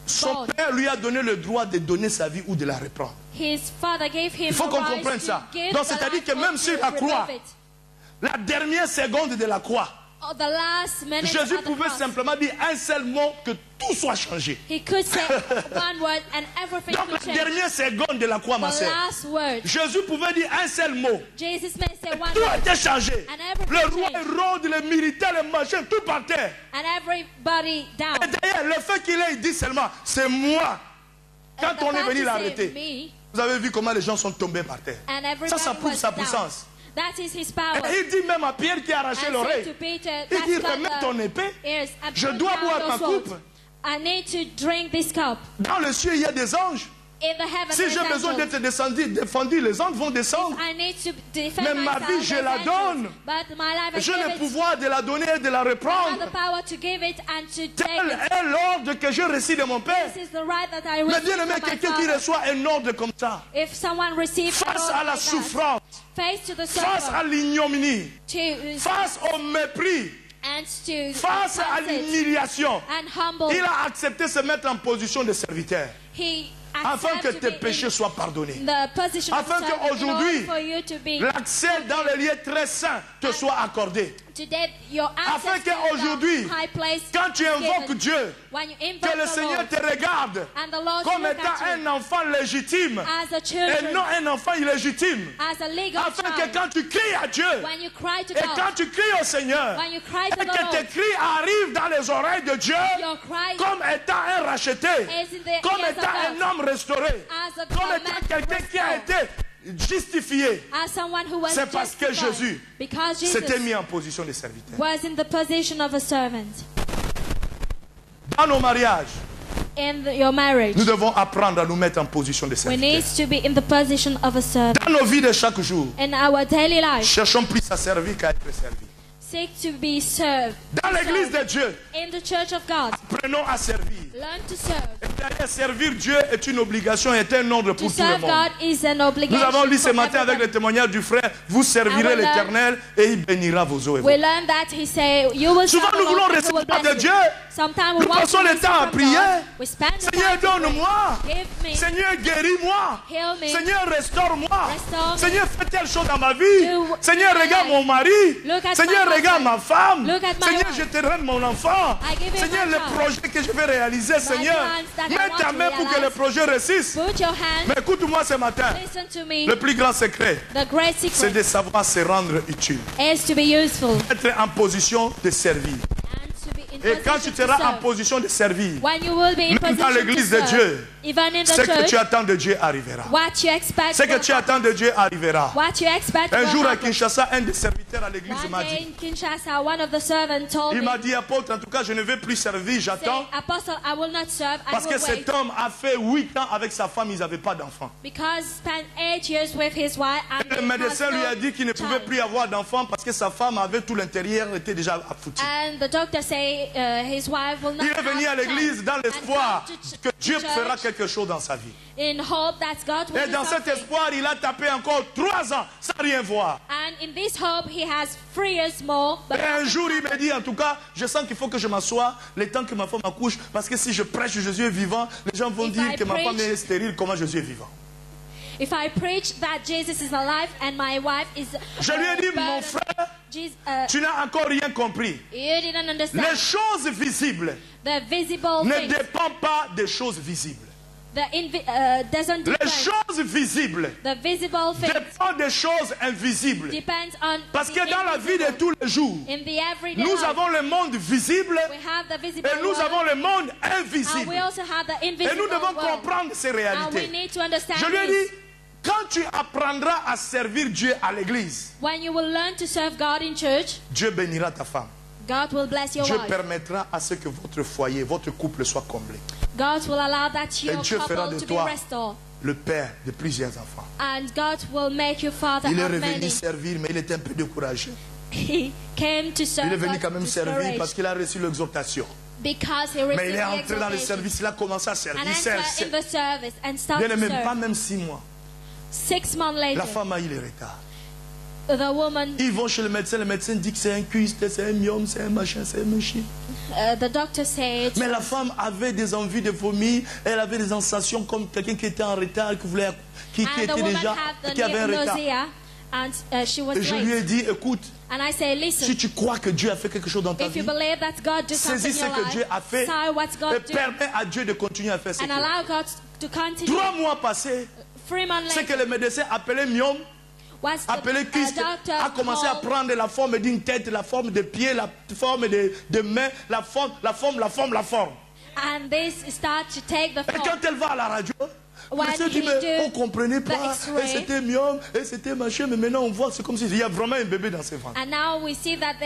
son père lui a donné le droit de donner sa vie ou de la reprendre. His father gave him. Il faut qu'on comprenne ça. Donc c'est-à-dire que même sur la croix, la dernière seconde de la croix, oh, the last minute Jésus of the pouvait cross. simplement dire un seul mot que tout soit changé. He could say one word and everything Donc could la change. dernière seconde de la croix, the ma soeur, Jésus pouvait dire un seul mot. Jesus may say one tout word. était changé. Le roi Hérode, les militaires, les machins, tout par terre. And everybody down. Et d'ailleurs, le fait qu'il ait dit seulement, c'est moi. Quand on est venu l'arrêter, vous avez vu comment les gens sont tombés par terre. Ça, ça prouve sa puissance. Et il dit même à Pierre qui a arraché l'oreille, il dit, remets ton épée, je dois boire ta coupe. Dans le ciel, il y a des anges. Si j'ai besoin d'être descendu, défendu, les anges vont descendre. Mais ma vie, je la donne. J'ai le pouvoir de la donner et de la reprendre. Tel est l'ordre que je reçois de mon Père. Mais bien aimé, quelqu'un qui reçoit un ordre comme ça, face à la souffrance, face à l'ignominie, face au mépris, face à l'humiliation, il a accepté de se mettre en position de serviteur. Afin que tes péchés soient pardonnés. Afin qu'aujourd'hui, l'accès dans les lieux très saints te soit accordé. Afin qu'aujourd'hui, quand tu invoques Dieu, que le Seigneur te regarde comme étant un enfant légitime et non un enfant illégitime. Afin que quand tu cries à Dieu et quand tu cries au Seigneur et que tes cris arrivent dans les oreilles de Dieu comme étant un racheté, comme étant un homme restauré, comme étant quelqu'un qui a été justifié, c'est parce que Jésus s'était mis en position de serviteur. Dans nos mariages, nous devons apprendre à nous mettre en position de serviteur. Dans nos vies de chaque jour, cherchons plus à servir qu'à être servi. Dans l'église de Dieu, apprenons à servir. Et servir Dieu est une obligation, est un ordre pour tout le monde. Nous avons lu ce matin avec le témoignage du frère, vous servirez l'Éternel et il bénira vos eaux et vos biens. Souvent nous voulons recevoir de Dieu. Nous passons le temps à prier. Seigneur, donne-moi. Seigneur, guéris-moi. Seigneur, restaure-moi. Seigneur, fais telle chose dans ma vie. Seigneur, regarde mon mari. Seigneur, regarde ma femme. Seigneur, je te rends mon enfant. Seigneur, le projet que je vais réaliser, Seigneur, mets ta main pour que le projet réussisse. Mais écoute-moi ce matin. Le plus grand secret, c'est de savoir se rendre utile. Être en position de servir. Et quand tu seras en position de servir, même dans l'église de Dieu, ce que tu attends de Dieu arrivera. Ce que tu attends de Dieu arrivera. Un jour à Kinshasa, un des serviteurs à l'église m'a dit, il m'a dit, apôtre, en tout cas, je ne vais plus servir, j'attends. Parce que cet homme a fait huit ans avec sa femme, ils n'avaient pas d'enfant. Et le médecin lui a dit qu'il ne pouvait plus avoir d'enfant parce que sa femme avait tout l'intérieur, était déjà affoutie. Uh, his wife will not. Il est venu à l'église dans l'espoir que Dieu fera quelque chose dans sa vie. In hope that God will. Et dans cet espoir, il a tapé encore trois ans sans rien voir. And in this hope, he has three years more. Et un jour, il me dit, en tout cas, je sens qu'il faut que je m'assoie le temps que ma femme accouche, parce que si je prêche Jésus est vivant, les gens vont If dire I que ma femme est stérile, comment Jésus est vivant. If I preach that Jesus is alive and my wife is. Je lui ai dit, mon frère, tu n'as encore rien compris. Les choses visibles ne dépendent pas des choses visibles. Les choses visibles dépendent des choses invisibles. Parce que dans la vie de tous les jours, nous avons le monde visible et nous avons le monde invisible. Et nous devons comprendre ces réalités. Je lui ai dit, quand tu apprendras à servir Dieu à l'église, Dieu bénira ta femme. God will bless your Dieu wife. Permettra à ce que votre foyer, votre couple soit comblé. God will allow that your Et Dieu fera de toi restored. Le père de plusieurs enfants. And God will make your father il est revenu many. Servir, mais il était un peu découragé. He came to serve, il est venu quand même servir parce qu'il a reçu l'exhortation. Mais il est entré dans le service, il a commencé à servir. Il ne même pas même six mois. Six months later, la femme a eu le retard. The woman, ils vont chez le médecin, le médecin dit que c'est un kyste, c'est un myome, c'est un machin, c'est un machin. Uh, the doctor said, mais la femme avait des envies de vomir, elle avait des sensations comme quelqu'un qui était en retard, qui, voulait, qui, qui était déjà, qui avait un retard. And, uh, she was Et je late. Lui ai dit, écoute, and I say, listen, si tu crois que Dieu a fait quelque chose dans ta vie, saisis ce que life, Dieu a fait et permets à Dieu de continuer à faire ce qu'il fait. Trois mois passés, ce que le médecin appelait myome, appelé Christ a commencé à prendre la forme d'une tête, la forme de pieds, la forme de, de mains, la forme, la forme, la forme, la forme. And this start to take the form. Et quand elle va à la radio, elle dit, mais on ne comprenait pas, et c'était myome, et c'était machin, mais maintenant on voit, c'est comme s'il y a vraiment un bébé dans ses ventres.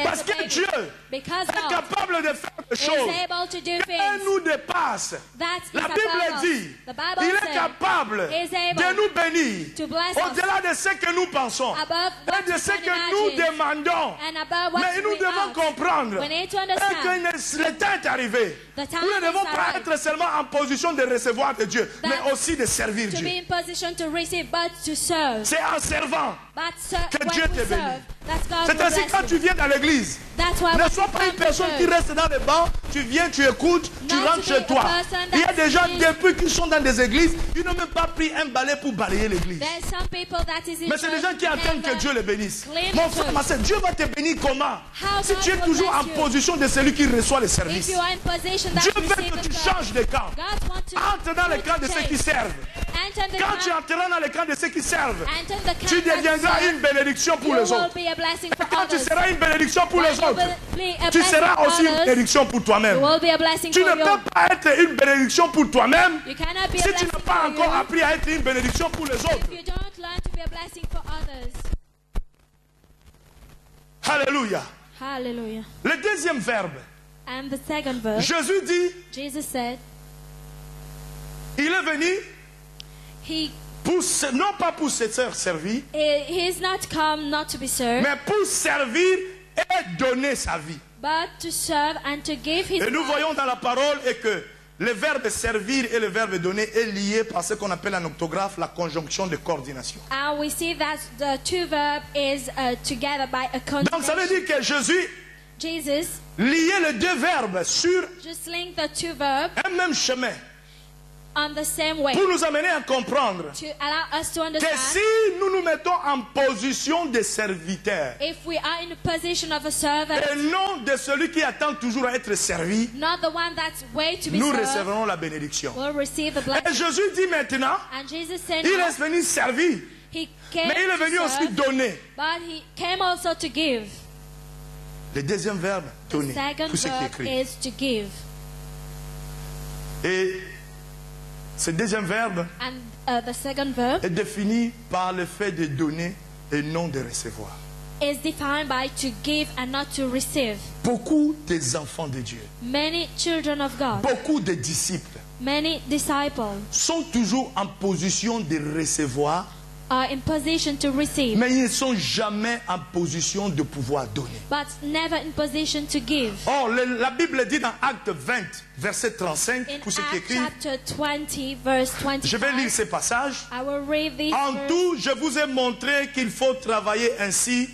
Parce que Dieu est capable de faire des choses qui nous dépassent. La Bible dit, il est capable de nous bénir au-delà de ce que nous pensons et de ce que nous demandons. Mais nous devons comprendre que le temps est arrivé. Nous ne devons pas être seulement en position de recevoir de Dieu, mais aussi de servir Dieu. C'est en servant que Dieu te bénit. C'est ainsi quand tu viens dans l'église. Ne sois pas une personne qui reste dans les bancs, tu viens, tu écoutes, tu rentres chez toi. Il y a des gens depuis qu'ils sont dans des églises, ils n'ont même pas pris un balai pour balayer l'église. Mais c'est des gens qui attendent que Dieu les bénisse. Mon frère, ma soeur, Dieu va te bénir comment? Si tu es toujours en position de celui qui reçoit les services. Dieu veut que tu changes de camp. Entre dans le camp de ceux qui servent. Quand tu entreras dans le camp de ceux qui servent, tu deviendras une bénédiction pour les autres. Et quand tu seras une bénédiction pour les autres, tu seras aussi une bénédiction pour toi-même. Tu ne peux pas être une bénédiction pour toi-même si tu n'as pas encore appris à être une bénédiction pour les autres. Alléluia. Le deuxième verbe, Jésus dit, il est venu He, pour, non pas pour se faire servir, he is not come not to be served, mais pour servir et donner sa vie. But to serve and to give his et nous voyons dans la parole et que Le verbe servir et le verbe donner est lié par ce qu'on appelle en orthographe la conjonction de coordination. And we see that the two verb is uh, together by a conjunction. Donc ça veut dire que Jésus Jesus, liait les deux verbes sur just link the two verb un même chemin. On the same way. Pour nous amener à comprendre to allow us to understand que si nous nous mettons en position de serviteur if we are in a position of a servant, et non de celui qui attend toujours à être servi, not the one that's way to be nous served, recevrons la bénédiction. We'll receive the blessing. Et Jésus dit maintenant, and Jesus said, il est venu servir, he came mais il est venu to aussi serve, donner. But he came also to give. Le deuxième verbe, donner, tout ce qui est écrit. Is to give. Et ce deuxième verbe and, uh, the second verb est défini par le fait de donner et non de recevoir. Is defined by to give and not to receive. Beaucoup des enfants de Dieu, many children of God, beaucoup de disciples, many disciples, sont toujours en position de recevoir, are in position to receive, mais ils ne sont jamais en position de pouvoir donner. But never in position to give. Or, le, la Bible dit dans Acte vingt, verset trente-cinq, in pour ce qui est écrit, chapter twenty, verse twenty-five, je vais lire ce passage. I will read this en verse. Tout, je vous ai montré qu'il faut travailler ainsi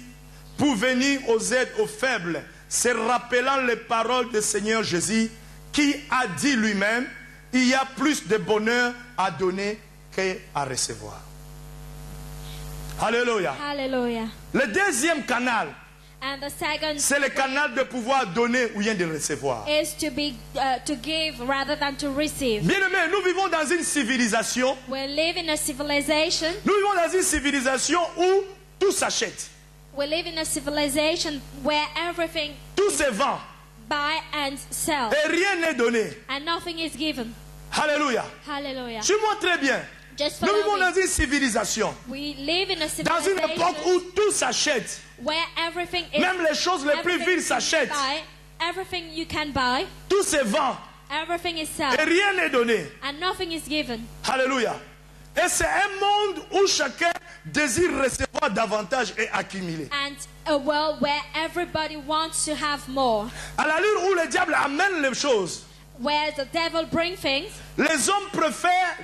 pour venir aux aides aux faibles, se rappelant les paroles du Seigneur Jésus, qui a dit lui-même, il y a plus de bonheur à donner qu'à recevoir. Alléluia. Alléluia. Le deuxième canal, c'est le canal de pouvoir donner ou bien de recevoir. Is to be, uh, to give rather than to receive. Bien aimé, nous vivons dans une civilisation. We live in a civilization. Nous vivons dans une civilisation où tout s'achète. We live in a civilization where everything. Tout se vend. Buy and sell. Et rien n'est donné. And nothing is given. Alléluia. Alléluia. Suis-moi très bien. Nous vivons dans une civilisation, dans une époque où tout s'achète, même les choses les plus viles s'achètent, tout se vend, et rien n'est donné. Alléluia. Et c'est un monde où chacun désire recevoir davantage et accumuler. And a world where everybody wants to have more. À l'allure où le diable amène les choses, where the devil brings things, les hommes préfèrent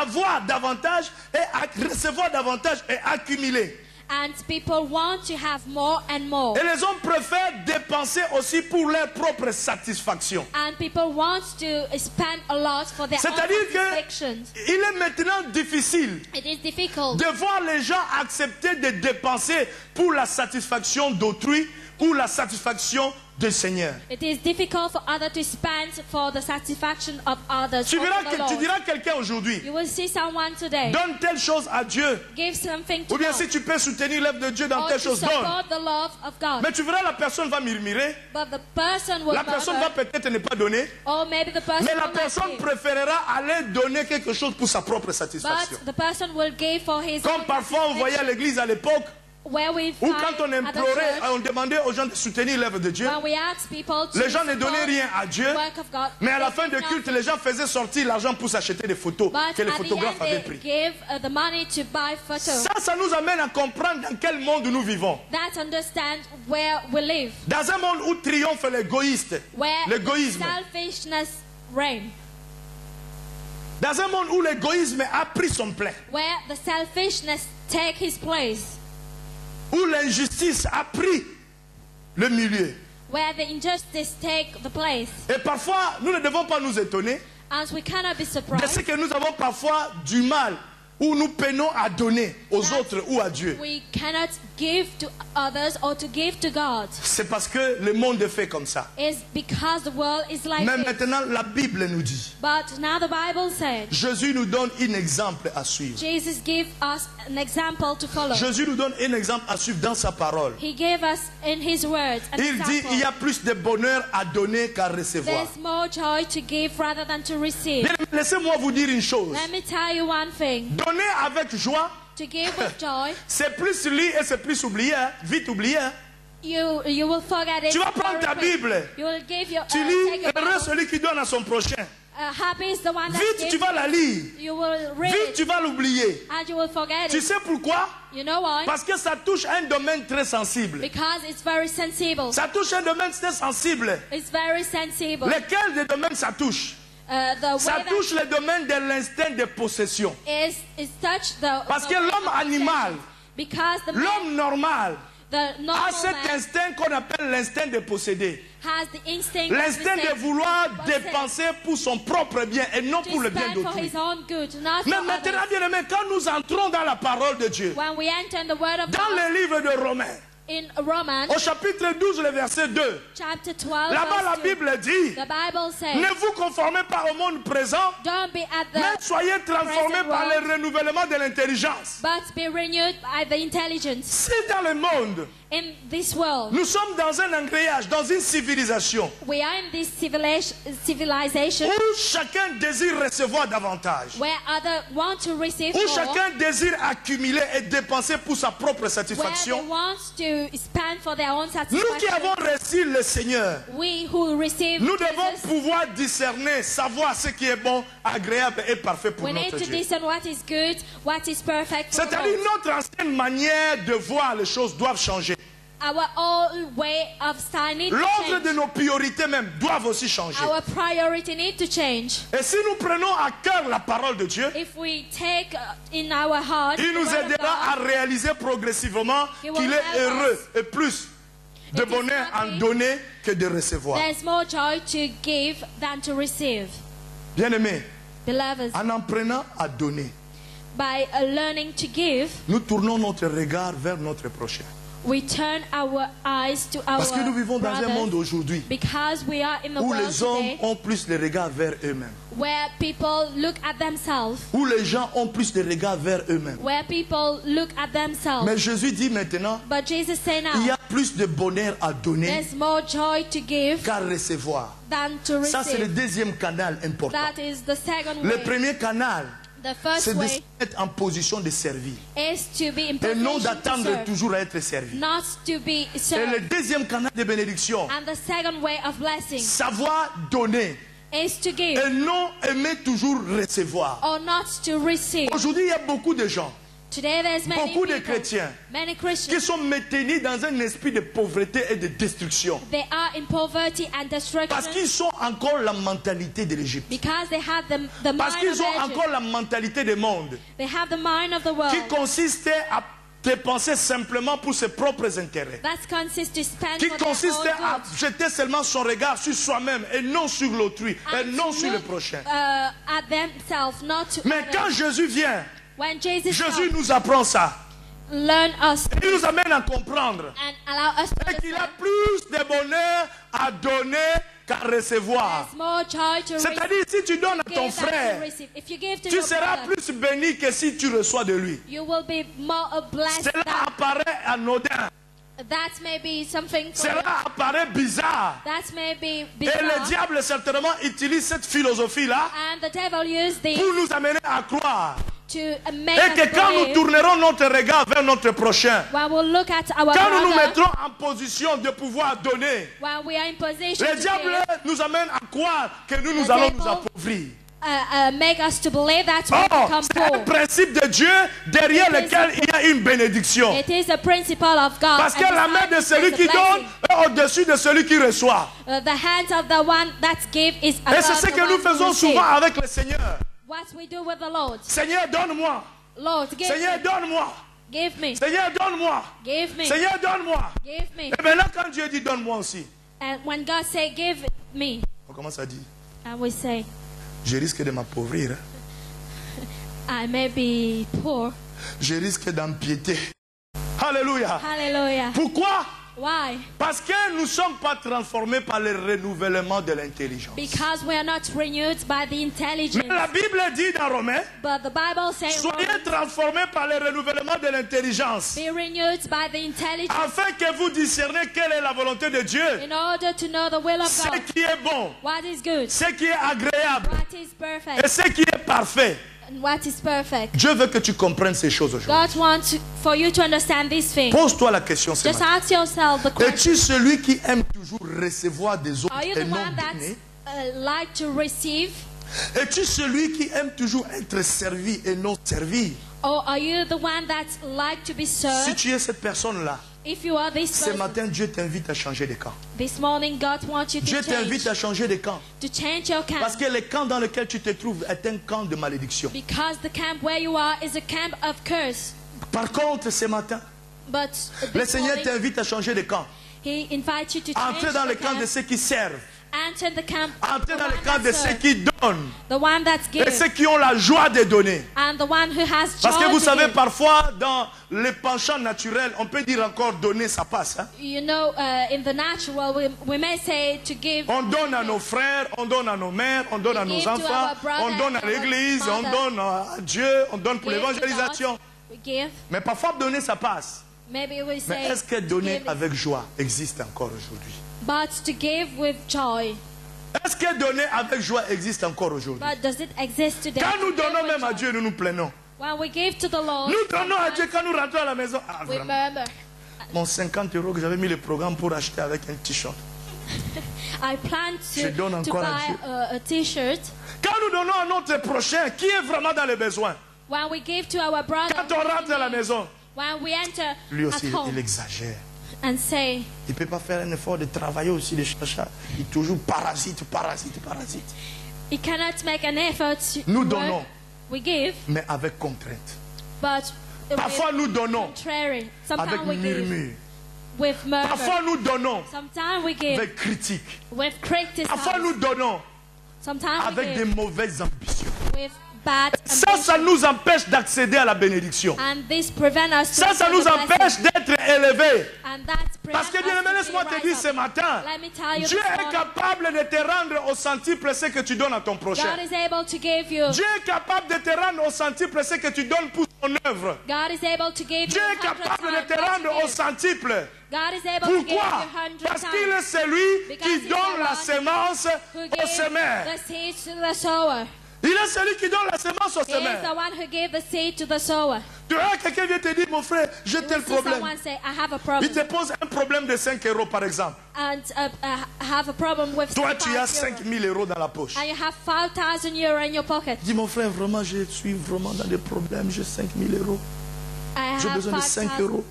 avoir davantage et recevoir davantage et accumuler. And people want to have more and more. Et les hommes préfèrent dépenser aussi pour leur propre satisfaction. And people want to spend a lot for their own satisfaction. C'est-à-dire qu'il est maintenant difficile it is difficult. De voir les gens accepter de dépenser pour la satisfaction d'autrui ou la satisfaction du Seigneur. It is difficult for others to spend for the satisfaction of others. Tu verras, que, tu diras quelqu'un aujourd'hui, you will see someone today, donne telle chose à Dieu. Give something to ou bien God. Si tu peux soutenir l'œuvre de Dieu dans or telle chose, donne. The love of God. Mais tu verras, la personne va murmurer. But the person will la personne murmur, va peut-être ne pas donner. Or maybe the person mais la personne préférera aller donner quelque chose pour sa propre satisfaction. But the person will give for his comme parfois on voyait à l'église à l'époque. Ou quand on implorait, on demandait aux gens de soutenir l'œuvre de Dieu, les gens ne donnaient rien à Dieu, mais à la fin du culte, les gens faisaient sortir l'argent pour s'acheter des photos que les photographes avaient pris. Ça, ça nous amène à comprendre dans quel monde nous vivons. Dans un monde où triomphe l'égoïste, l'égoïsme. Dans un monde où l'égoïsme a pris son plein. Où l'injustice a pris le milieu. Where the injustice take the place. Et parfois, nous ne devons pas nous étonner de ce que nous avons parfois du mal où nous peinons à donner aux that autres ou à Dieu. C'est parce que le monde est fait comme ça. The world is like mais maintenant, la Bible nous dit. But now the Bible said, Jésus nous donne un exemple à suivre. Jesus gave us an example to follow. Jésus nous donne un exemple à suivre dans sa parole. He gave us in his words an il example. Dit, il y a plus de bonheur à donner qu'à recevoir. Laissez-moi vous dire une chose. Let me tell you one thing. Donner avec joie, c'est plus lu et c'est plus oublié, vite oublié. You, you will forget it. Tu vas prendre ta Bible, you will give your, tu uh, lis, heureux celui qui donne à son prochain. Uh, happy is the one that vite tu vas la lire, you will read vite it. Tu vas l'oublier. Tu sais pourquoi? You know why? Parce que ça touche un domaine très sensible. Because it's very sensible. Ça touche un domaine très sensible. It's very sensible. Lequel des domaines ça touche? Uh, Ça touche le domaine de l'instinct de possession. Is, is the, Parce the que l'homme animal, l'homme normal, a cet instinct qu'on appelle l'instinct de posséder. L'instinct de vouloir dépenser pour son propre bien et non pour le bien d'autrui. Mais maintenant, bien aimé, quand nous entrons dans la parole de Dieu, dans le livre de Romains, au chapitre douze, le verset deux, là-bas la Bible dit, ne vous conformez pas au monde présent, mais soyez transformés par le renouvellement de l'intelligence. C'est dans le monde. In this world, nous sommes dans un engrenage, dans une civilisation we are in this civilization, où chacun désire recevoir davantage, where other want to receive où more, chacun désire accumuler et dépenser pour sa propre satisfaction. Where they want to spend for their own satisfaction. Nous qui avons reçu le Seigneur, we who receive nous devons Jesus, pouvoir discerner, savoir ce qui est bon, agréable et parfait pour we notre need to Dieu. Discern what is good, what is perfect. C'est-à-dire notre ancienne manière de voir les choses doivent changer. L'ordre de nos priorités même doivent aussi changer. Our priority need to change. Et si nous prenons à cœur la parole de Dieu, If we take in our heart, il nous aidera God, à réaliser progressivement qu'il est heureux us. et plus de It bonheur en donner que de recevoir. Bien-aimés, en apprenant à donner, By learning to give, nous tournons notre regard vers notre prochain. We turn our eyes to our Parce que nous vivons brothers, dans un monde aujourd'hui où les hommes today, ont plus le regard vers eux-mêmes, où les gens ont plus le regard vers eux-mêmes. Mais Jésus dit maintenant, now, il y a plus de bonheur à donner qu'à recevoir. Ça c'est le deuxième canal important. Le premier canal, c'est de se mettre en position de servir et non d'attendre toujours à être servi. Et le deuxième canal de bénédiction, savoir donner Is to give. et non aimer toujours recevoir. Aujourd'hui, il y a beaucoup de gens, Today, many beaucoup people, de chrétiens many qui sont maintenus dans un esprit de pauvreté et de destruction. They are in poverty and destruction. Parce qu'ils ont encore la mentalité de l'Égypte. Parce qu'ils ont encore la mentalité du monde. They have the mind of the world. Qui consiste à dépenser simplement pour ses propres intérêts. Qui consiste à jeter seulement son regard sur soi-même et non sur l'autrui et non sur le prochain. Uh, not Mais quand Jésus vient, When Jesus Jésus nous apprend ça. Learn us Il nous amène à comprendre qu'il a plus de bonheur à donner qu'à recevoir. C'est-à-dire, si tu donnes à ton frère, tu seras plus béni que si tu reçois de lui. Cela apparaît anodin. That may be something Cela apparaît bizarre. That may be bizarre. Et le diable certainement utilise cette philosophie-là pour nous amener à croire. Et que quand nous tournerons notre regard vers notre prochain, quand nous nous mettrons en position de pouvoir donner, le diable nous amène à croire que nous nous allons nous appauvrir. Uh, uh, make us to believe that we oh, become poor. C'est le principe de Dieu derrière lequel il y a une bénédiction. It is a principle of God. Parce que la main de celui qui donne est au-dessus de celui qui reçoit. Uh, the hands of the one that gives is above. Et c'est ce que nous faisons souvent avec le Seigneur. What we do with the Lord. Seigneur, donne-moi. Lord, give Seigneur, donne-moi. Give me. Seigneur, donne-moi. Give me. Seigneur, donne-moi. Give me. Et maintenant, quand Dieu dit donne-moi aussi, and when God say give me, on commence à dire. And we say. Je risque de m'appauvrir. I may be poor. Je risque d'empiéter. Alléluia. Hallelujah. Pourquoi? Why? Parce que nous ne sommes pas transformés par le renouvellement de l'intelligence. Because we are not renewed by the intelligence. Mais la Bible dit dans Romains, But the Bible says, soyez transformés par le renouvellement de l'intelligence. Be renewed by the intelligence. Afin que vous discerniez quelle est la volonté de Dieu. In order to know the will of God. Ce qui est bon. What is good. Ce qui est agréable. What is perfect. Et ce qui est parfait. And what is perfect. Dieu veut que tu comprennes ces choses aujourd'hui. Pose-toi la question ce Just matin. Ask yourself the question. Es-tu celui qui aime toujours recevoir des autres et non donner? Uh, like to receive? Es-tu celui qui aime toujours être servi et non servi? Or are you the one that like to be served? Si tu es cette personne-là, Ce matin, Dieu t'invite à changer de camp. Dieu t'invite à changer de camp. Parce que le camp dans lequel tu te trouves est un camp de malédiction. Par contre, ce matin, le Seigneur t'invite à changer de camp. Entrez dans le camp de ceux qui servent. Enter the camp, Entrez the dans le camp de ceux qui donnent, de ceux qui ont la joie de donner. Parce que vous savez, parfois, dans les penchants naturels, on peut dire encore donner, ça passe. Hein? You know, uh, in the natural, we, we may say to give. On donne à nos frères, on donne à nos mères, on donne à nos enfants, on donne à l'église, on donne à Dieu, on donne pour l'évangélisation. Mais parfois, donner, ça passe. Maybe we say, mais est-ce que donner avec joie existe encore aujourd'hui? But to give with joy. Est-ce que donner avec joie existe encore aujourd'hui? But does it exist today? Quand nous donnons même à Dieu, nous nous plaignons. When we give to the Lord, nous donnons à Dieu quand nous rentrons à la maison. Ah, we murmur. Mon cinquante euros que j'avais mis le programme pour acheter avec un t-shirt. I plan to, Je donne encore to buy à Dieu. a, a t-shirt. Quand nous donnons à notre prochain, qui est vraiment dans les besoins? When we give to our brother, quand on rentre à la maison, when we enter lui aussi, at home, il exagère. And say, il ne peut pas faire un effort de travailler aussi, de chercher. Il est toujours parasite, parasite, parasite. He cannot make an effort to nous donnons, work. We give, mais avec contrainte. But parfois nous donnons avec we murmure. With murmur. Parfois nous donnons we give, avec critique. With parfois nous donnons avec des mauvaises ambitions. With Ça, ça nous empêche d'accéder à la bénédiction. Ça, ça nous empêche d'être élevés. Parce que, bien-aimé, laisse-moi te dire ce matin, Dieu est capable de te rendre au centuple ce que tu donnes à ton prochain. Dieu est capable de te rendre au centuple ce que tu donnes pour ton œuvre. Dieu est capable de te rendre au centuple. Pourquoi? Parce qu'il est celui qui donne la semence au semeur. Il est celui qui donne la semence au semeur. Tu vois, quelqu'un vient te dire, mon frère, j'ai tel problème. Say, Il te pose un problème de cinq euros, par exemple. And, uh, uh, have a problem with Toi, tu as cinq mille euros dans la poche. And you have five thousand euros in your pocket. Dis, mon frère, vraiment, je suis vraiment dans des problèmes. J'ai cinq mille euros. J'ai besoin de cinq euros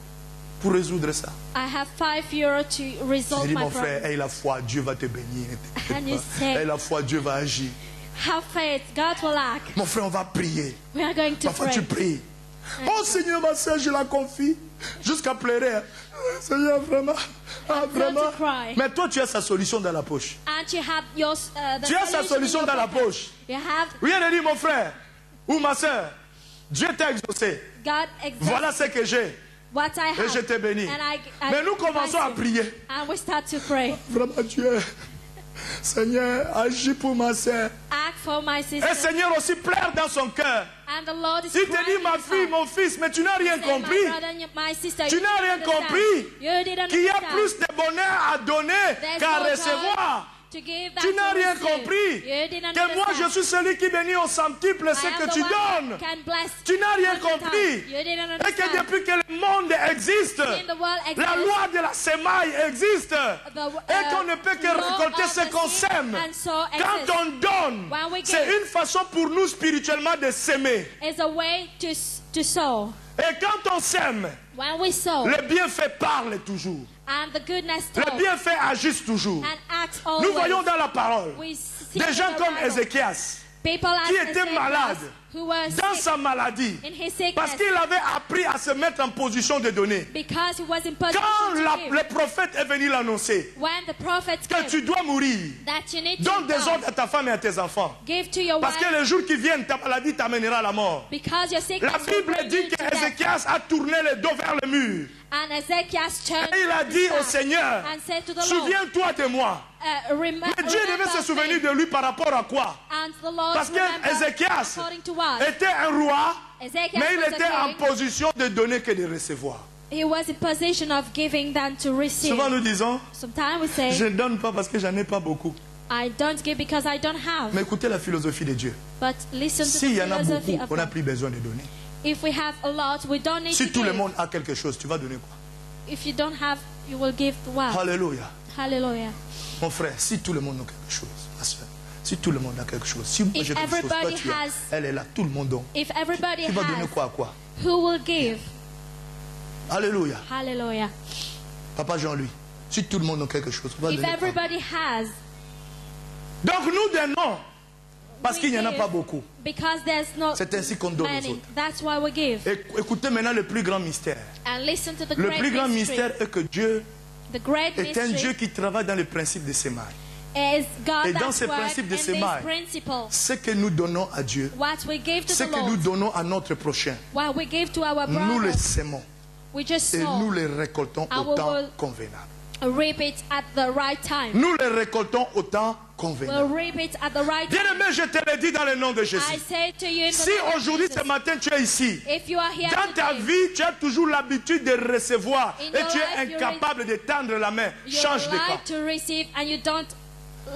pour résoudre ça. I have five euros to resolve my problem. Je dis, mon frère, aie la foi, Dieu va te bénir. Aie la foi, Dieu va agir. Have faith, God will act. Mon frère, on va prier. We are going to Parfois, pray. tu pries. Okay. Oh Seigneur, ma soeur, je la confie. Jusqu'à pleurer. Seigneur, vraiment. Ah, vraiment. Mais toi, tu as sa solution dans la poche. And you have your, uh, the tu as sa solution dans la poche. You have... Oui, elle dit, mon frère ou ma soeur, Dieu t'a exaucé. God voilà ce que j'ai. What I have. Et je t'ai béni. And I, I Mais nous commençons à prier. And we start to pray. Vraiment, Dieu. Seigneur, agis pour ma sœur. Et Seigneur aussi pleure dans son cœur. Il te dit, ma fille, mon fils, mais tu n'as rien compris. Tu n'as rien compris. Qu'il y a plus de bonheur à donner qu'à recevoir. Tu n'as rien compris. Que moi, je suis celui qui bénit au centuple ce que tu donnes. Tu n'as rien compris. Et que depuis que le monde existe, la loi de la semaille existe. Et qu'on ne peut que récolter ce qu'on sème. Quand on donne, c'est une façon pour nous spirituellement de s'aimer. Et quand on sème, le bienfait parle toujours. And the goodness Le bienfait agisse toujours. Nous voyons dans la parole des gens comme Ézéchias qui était malade dans sa maladie parce qu'il avait appris à se mettre en position de donner. Quand la, le prophète est venu l'annoncer que tu dois mourir, donne des ordres à ta femme et à tes enfants parce que les jours qui viennent, ta maladie t'amènera à la mort. La Bible dit qu'Ézéchias a tourné le dos vers le mur. And Ezekias turned et il a dit au Seigneur, souviens-toi de moi. Uh, Mais Dieu devait se souvenir de lui par rapport à quoi? Parce que Ézéchias était un roi, Ezekias mais il était en position de donner que de recevoir. He was in position of giving than to receive. Souvent nous disons, say, je ne donne pas parce que j'en ai pas beaucoup. I don't give because I don't have. Mais écoutez la philosophie de Dieu. S'il y en a beaucoup, on n'a plus besoin de donner. If we have a lot, we don't need si to tout give. Le monde a quelque chose, tu vas donner quoi? If you don't have, you will give what? Hallelujah. Hallelujah. Mon frère, si tout le monde a quelque chose, ma soeur, si tout le monde a quelque chose, si moi j'ai quelque chose, toi tu as, elle est là, tout le monde donne. If everybody tu, tu vas has, donner quoi à quoi? Who will give? Hallelujah. Hallelujah. Papa Jean-Louis, si tout le monde a quelque chose, on va donner. Donc nous donnons parce qu'il n'y en a pas beaucoup. C'est ainsi qu'on donne aux autres. Écoutez maintenant le plus grand mystère. Le plus grand mystère est que Dieu est un Dieu qui travaille dans le principe de ses mailles. Et dans ces principes de ces mailles, ce que nous donnons à Dieu, ce que nous donnons à notre prochain, nous le semons et nous le récoltons au temps convenable. Reap it at the right time. Nous les récoltons au temps convenable. We'll reap it at the right time. Bien-aimé, je te le dis dans le nom de Jésus. I say to you in the si aujourd'hui, ce matin, tu es ici, if you are here dans today, ta vie, tu as toujours l'habitude de recevoir et tu es incapable de tendre la main, change de camp. To receive and you don't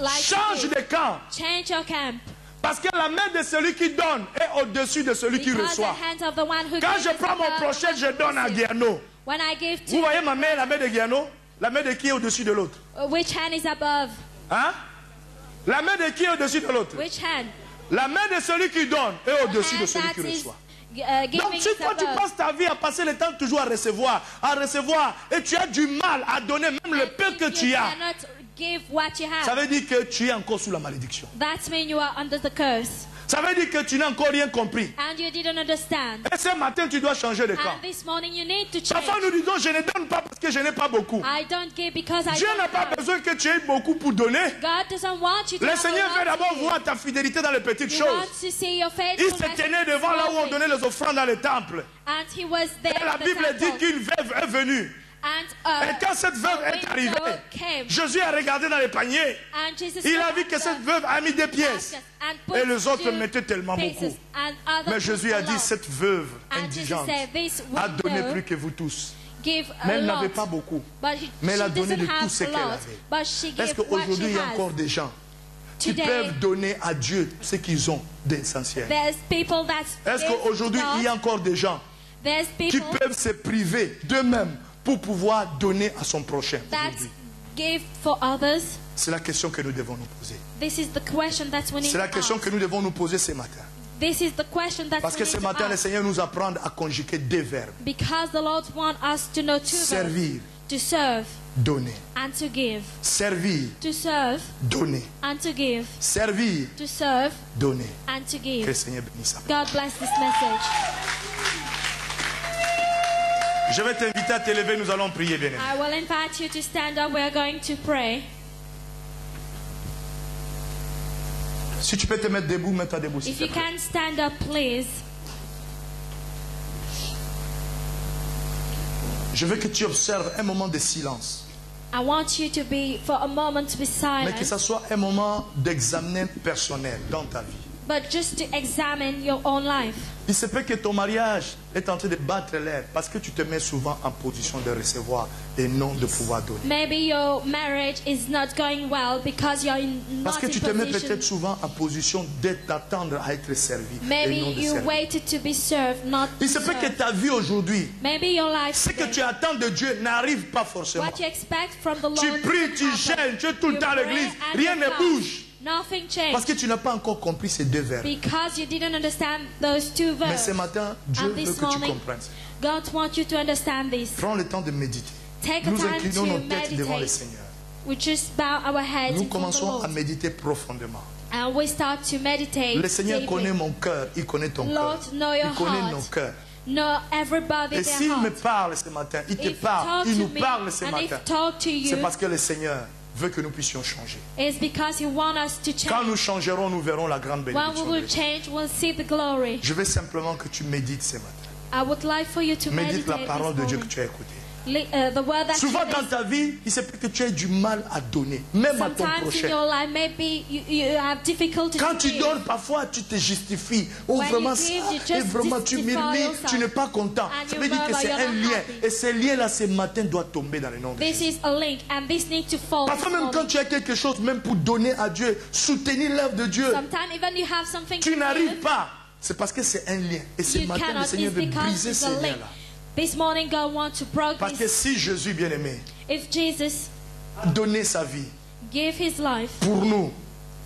like change de camp. Change your camp. Parce que la main de celui qui donne est au-dessus de celui because qui reçoit. The of the one who quand je prends mon prochain, je donne à Guiano. Vous voyez ma main, la main de Guiano? La main de qui est au-dessus de l'autre? Which hand is above? Hein? La main de qui est au-dessus de l'autre? Which hand? La main de celui qui donne est au-dessus de celui qui reçoit. Uh, Donc si toi tu passes ta vie à passer le temps toujours à recevoir, à recevoir, et tu as du mal à donner même and le peu que tu as, ça veut dire que tu es encore sous la malédiction. That means you are under the curse. Ça veut dire que tu n'as encore rien compris. And you didn't understand. Et ce matin, tu dois changer de camp. Parfois, nous disons, je ne donne pas parce que je n'ai pas beaucoup. I don't give because I Dieu n'a pas besoin que tu aies beaucoup pour donner. God want you to le Seigneur veut d'abord voir ta fidélité dans les petites you choses. Il se tenait devant là où on donnait les offrandes dans le temple. And he was there. Et la Bible dit qu'une veuve est venue. And, uh, et quand cette veuve est arrivée, came, Jésus a regardé dans les paniers. Il a vu que cette veuve a mis des pièces. Et les autres mettaient tellement beaucoup. Mais Jésus a dit, cette veuve indigente a donné plus que vous tous. Mais elle n'avait pas beaucoup. Mais elle a donné de tout ce qu'elle avait. Est-ce qu'aujourd'hui, il y a encore des gens qui peuvent donner à Dieu ce qu'ils ont d'essentiel? Est-ce qu'aujourd'hui, il y a encore des gens qui peuvent se priver d'eux-mêmes pour pouvoir donner à son prochain? C'est la question que nous devons nous poser. C'est la question que nous devons nous poser ce matin. Parce que ce matin, le Seigneur nous apprend à conjuguer deux verbes. Servir. To serve. Donner. And to give. Servir. To serve. Donner. And to give. Servir. To serve. Donner. And to give. Que le Seigneur bénisse. God bless this message. Je vais t'inviter à te lever, nous allons prier, bien-aimé. I will invite you to stand up. We are going to pray. Si tu peux te mettre debout, mets-toi debout. If you can stand up, please. Je veux que tu observes un moment de silence. I want you to be for a moment to be silent. Mais que ça soit un moment d'examen personnel dans ta vie. But just to examine your own life. Il se peut que ton mariage est en train de battre l'air parce que tu te mets souvent en position de recevoir et non de pouvoir donner. Maybe your marriage is not going well because you're in not Parce que tu te mets peut-être souvent en position d'attendre à être servi Maybe et non de servir. Maybe you waited to be served, not Il se peut que ta vie aujourd'hui, ce que tu attends de Dieu n'arrive pas forcément. What you expect from the Lord tu pries, tu gênes, tu es tout le temps à l'église, rien ne bouge. Parce que tu n'as pas encore compris ces deux verbes. Mais ce matin, Dieu veut que tu comprennes. Prends le temps de méditer. Nous inclinons nos têtes devant le Seigneur. Nous commençons à méditer profondément. Le Seigneur connaît mon cœur, il connaît ton cœur, il connaît nos cœurs. Et s'il me parle ce matin, il te parle, il nous parle ce matin, c'est parce que le Seigneur veut que nous puissions changer. Quand nous changerons, nous verrons la grande bénédiction. When we will change, we'll see the glory. Je veux simplement que tu médites ce matin. Like Médite la parole de Dieu que tu as écoutée. Le, uh, Souvent dans ta vie, il se peut que tu aies du mal à donner, même Sometimes à ton prochain. Life, you, you Quand tu donnes, parfois tu te justifies. Oh, When vraiment, ça, et vraiment tu murmures, tu n'es pas content. Ça veut dire que c'est un lien. Happy. Et ce lien-là, ce matin, doit tomber dans le nom de Jésus. Parfois, même quand tu as quelque chose, même pour donner à Dieu, soutenir l'œuvre de Dieu, tu n'arrives pas. C'est parce que c'est un lien. Et ce matin, le Seigneur veut briser ce lien-là. This morning, God wants to break Parce que si Jésus, bien-aimé, a donné sa vie gave his life pour nous,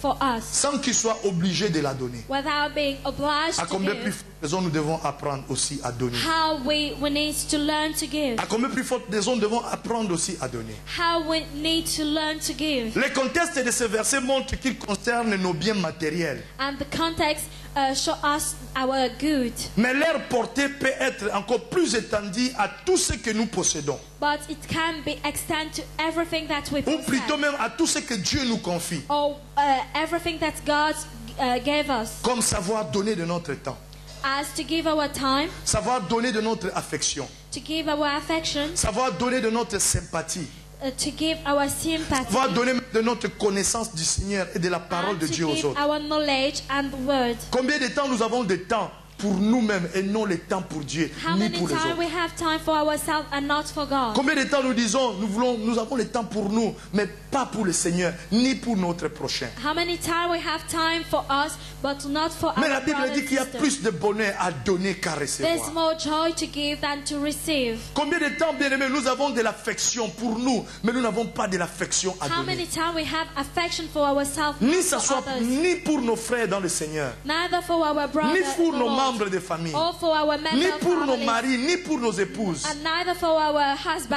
for us, sans qu'il soit obligé de la donner, without being obliged à combien to give, plus raison nous devons apprendre aussi à donner. How we, we need to learn to give. À combien plus forte raison nous devons apprendre aussi à donner. How we need to learn to give. Le contexte de ce verset montre qu'il concerne nos biens matériels. And the context uh, shows us our good. Mais leur portée peut être encore plus étendue à tout ce que nous possédons. But it can be extended to everything that we possess. Ou plutôt même à tout ce que Dieu nous confie. Or uh, everything that God uh, gave us. Comme savoir donner de notre temps. As to give our time, savoir donner de notre affection, to give our affection, savoir donner de notre sympathie, uh, to give our sympathy, savoir donner de notre connaissance du Seigneur et de la parole de Dieu aux autres. Our knowledge and the word. Combien de temps nous avons de temps pour nous-mêmes et non le temps pour Dieu, How ni pour les autres. We have time for ourselves and not for God. Combien de temps nous disons, nous voulons, nous avons le temps pour nous, mais pas pour le Seigneur, ni pour notre prochain. How many time we have time for us, but not for mais our la Bible dit qu'il y a plus de bonheur à donner qu'à recevoir. There's more joy to give than to receive. Combien de temps, bien-aimés, nous avons de l'affection pour nous, mais nous n'avons pas de l'affection à How donner. Many time we have affection for ourselves, ni ça soit ni pour nos frères dans le Seigneur, neither for our brothers, ni pour nos mères de famille, ni pour nos maris, ni pour nos épouses.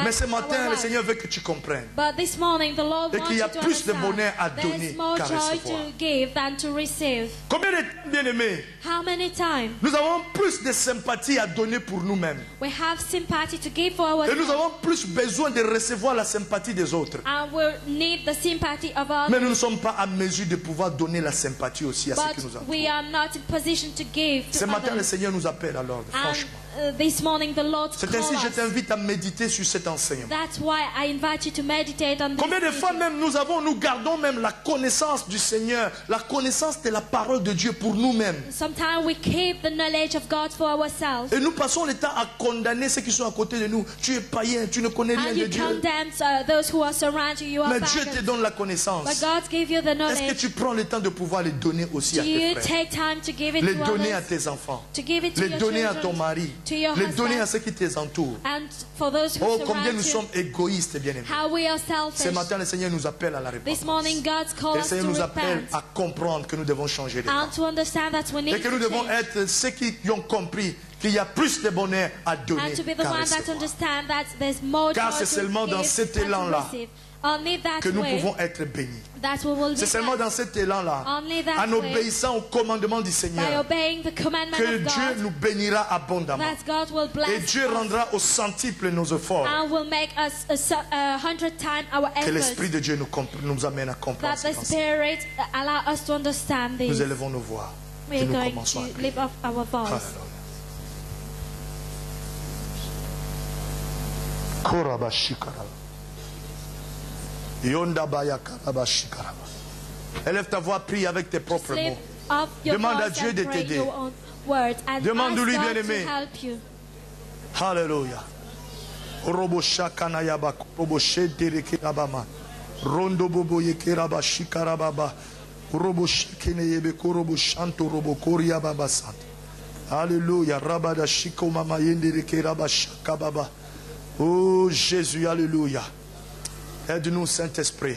Mais ce matin, le Seigneur veut que tu comprennes et qu'il y a plus de bonheur à donner qu'à recevoir. Combien de temps, bien-aimés, nous avons plus de sympathie à donner pour nous-mêmes et nous avons plus besoin de recevoir la sympathie des autres. Mais nous ne sommes pas à mesure de pouvoir donner la sympathie aussi à ceux qui nous entourent. Matin, le Seigneur nous appelle à l'ordre, franchement. C'est ainsi que je t'invite à méditer sur cet enseignement. Combien de fois même nous avons, nous gardons même la connaissance du Seigneur, la connaissance de la parole de Dieu pour nous-mêmes. Et nous passons le temps à condamner ceux qui sont à côté de nous. Tu es païen, tu ne connais rien de Dieu. Mais Dieu te donne la connaissance. Est-ce que tu prends le temps de pouvoir les donner aussi à tes frères, les donner à tes enfants, les donner à ton mari, les donner à ceux qui te entourent? Oh, combien nous sommes égoïstes, bien-aimés. Ce matin, le Seigneur nous appelle à la réponse. Le Seigneur nous appelle à comprendre que nous devons changer les temps et que nous devons être ceux qui ont compris qu'il y a plus de bonheur à donner qu'à recevoir. Car c'est seulement dans cet élan-là que nous pouvons être bénis. C'est seulement dans cet élan-là, en obéissant au commandement du Seigneur, que Dieu nous bénira abondamment. Et Dieu rendra au centuple nos efforts. Que l'Esprit de Dieu nous, nous amène à comprendre. Nous élevons nos voix et nous commençons à prier. Élève ta voix, prie avec tes propres mots. Demande à Dieu de t'aider. Demande-lui, bien-aimé. Alléluia. Alléluia. Oh Jésus, alléluia. Aide-nous, Saint-Esprit.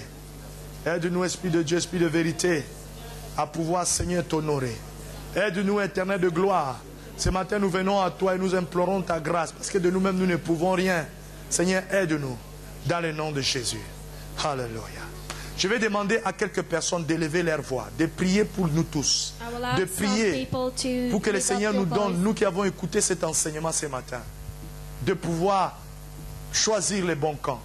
Aide-nous, Esprit de Dieu, Esprit de vérité, à pouvoir, Seigneur, t'honorer. Aide-nous, Éternel de gloire. Ce matin, nous venons à toi et nous implorons ta grâce, parce que de nous-mêmes, nous ne pouvons rien. Seigneur, aide-nous, dans le nom de Jésus. Alléluia. Je vais demander à quelques personnes d'élever leur voix, de prier pour nous tous, de prier pour que le Seigneur nous donne, nous qui avons écouté cet enseignement ce matin, de pouvoir choisir les bons camps.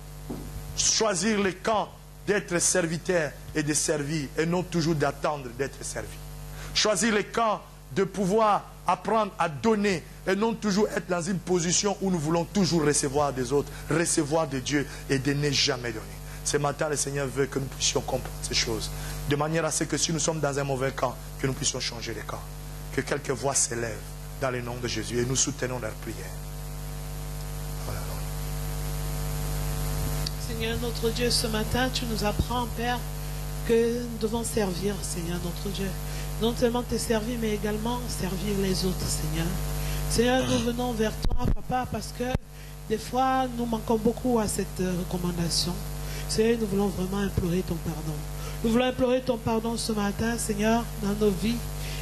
Choisir le camp d'être serviteur et de servir et non toujours d'attendre d'être servi. Choisir le camp de pouvoir apprendre à donner et non toujours être dans une position où nous voulons toujours recevoir des autres, recevoir de Dieu et de ne jamais donner. Ce matin, le Seigneur veut que nous puissions comprendre ces choses de manière à ce que si nous sommes dans un mauvais camp, que nous puissions changer de camp. Que quelques voix s'élèvent dans le nom de Jésus et nous soutenons leur prière. Seigneur notre Dieu, ce matin, tu nous apprends, Père, que nous devons servir, Seigneur notre Dieu. Non seulement te servir, mais également servir les autres, Seigneur. Seigneur, nous venons vers toi, Papa, parce que des fois, nous manquons beaucoup à cette recommandation. Seigneur, nous voulons vraiment implorer ton pardon. Nous voulons implorer ton pardon ce matin, Seigneur, dans nos vies.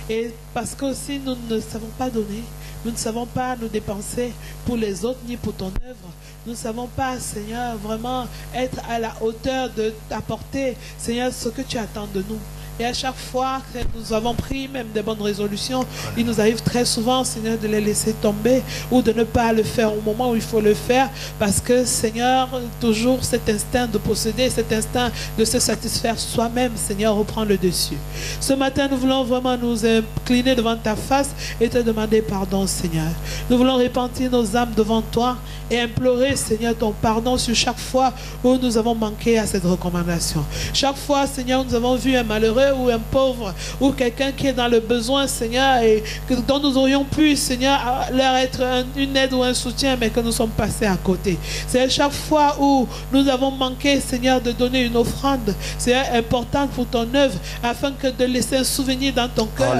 Et parce que si nous ne savons pas donner, nous ne savons pas nous dépenser pour les autres ni pour ton œuvre. Nous ne savons pas, Seigneur, vraiment être à la hauteur de t'apporter, Seigneur, ce que tu attends de nous. Et à chaque fois que nous avons pris même des bonnes résolutions, il nous arrive très souvent, Seigneur, de les laisser tomber ou de ne pas le faire au moment où il faut le faire, parce que, Seigneur, toujours cet instinct de posséder, cet instinct de se satisfaire soi-même, Seigneur, reprend le dessus. Ce matin, nous voulons vraiment nous incliner devant ta face et te demander pardon, Seigneur. Nous voulons repentir nos âmes devant toi et implorer, Seigneur, ton pardon sur chaque fois où nous avons manqué à cette recommandation. Chaque fois, Seigneur, nous avons vu un malheureux ou un pauvre, ou quelqu'un qui est dans le besoin, Seigneur, et que, dont nous aurions pu, Seigneur, leur être un, une aide ou un soutien, mais que nous sommes passés à côté. C'est chaque fois où nous avons manqué, Seigneur, de donner une offrande, Seigneur, importante pour ton œuvre, afin que de laisser un souvenir dans ton cœur.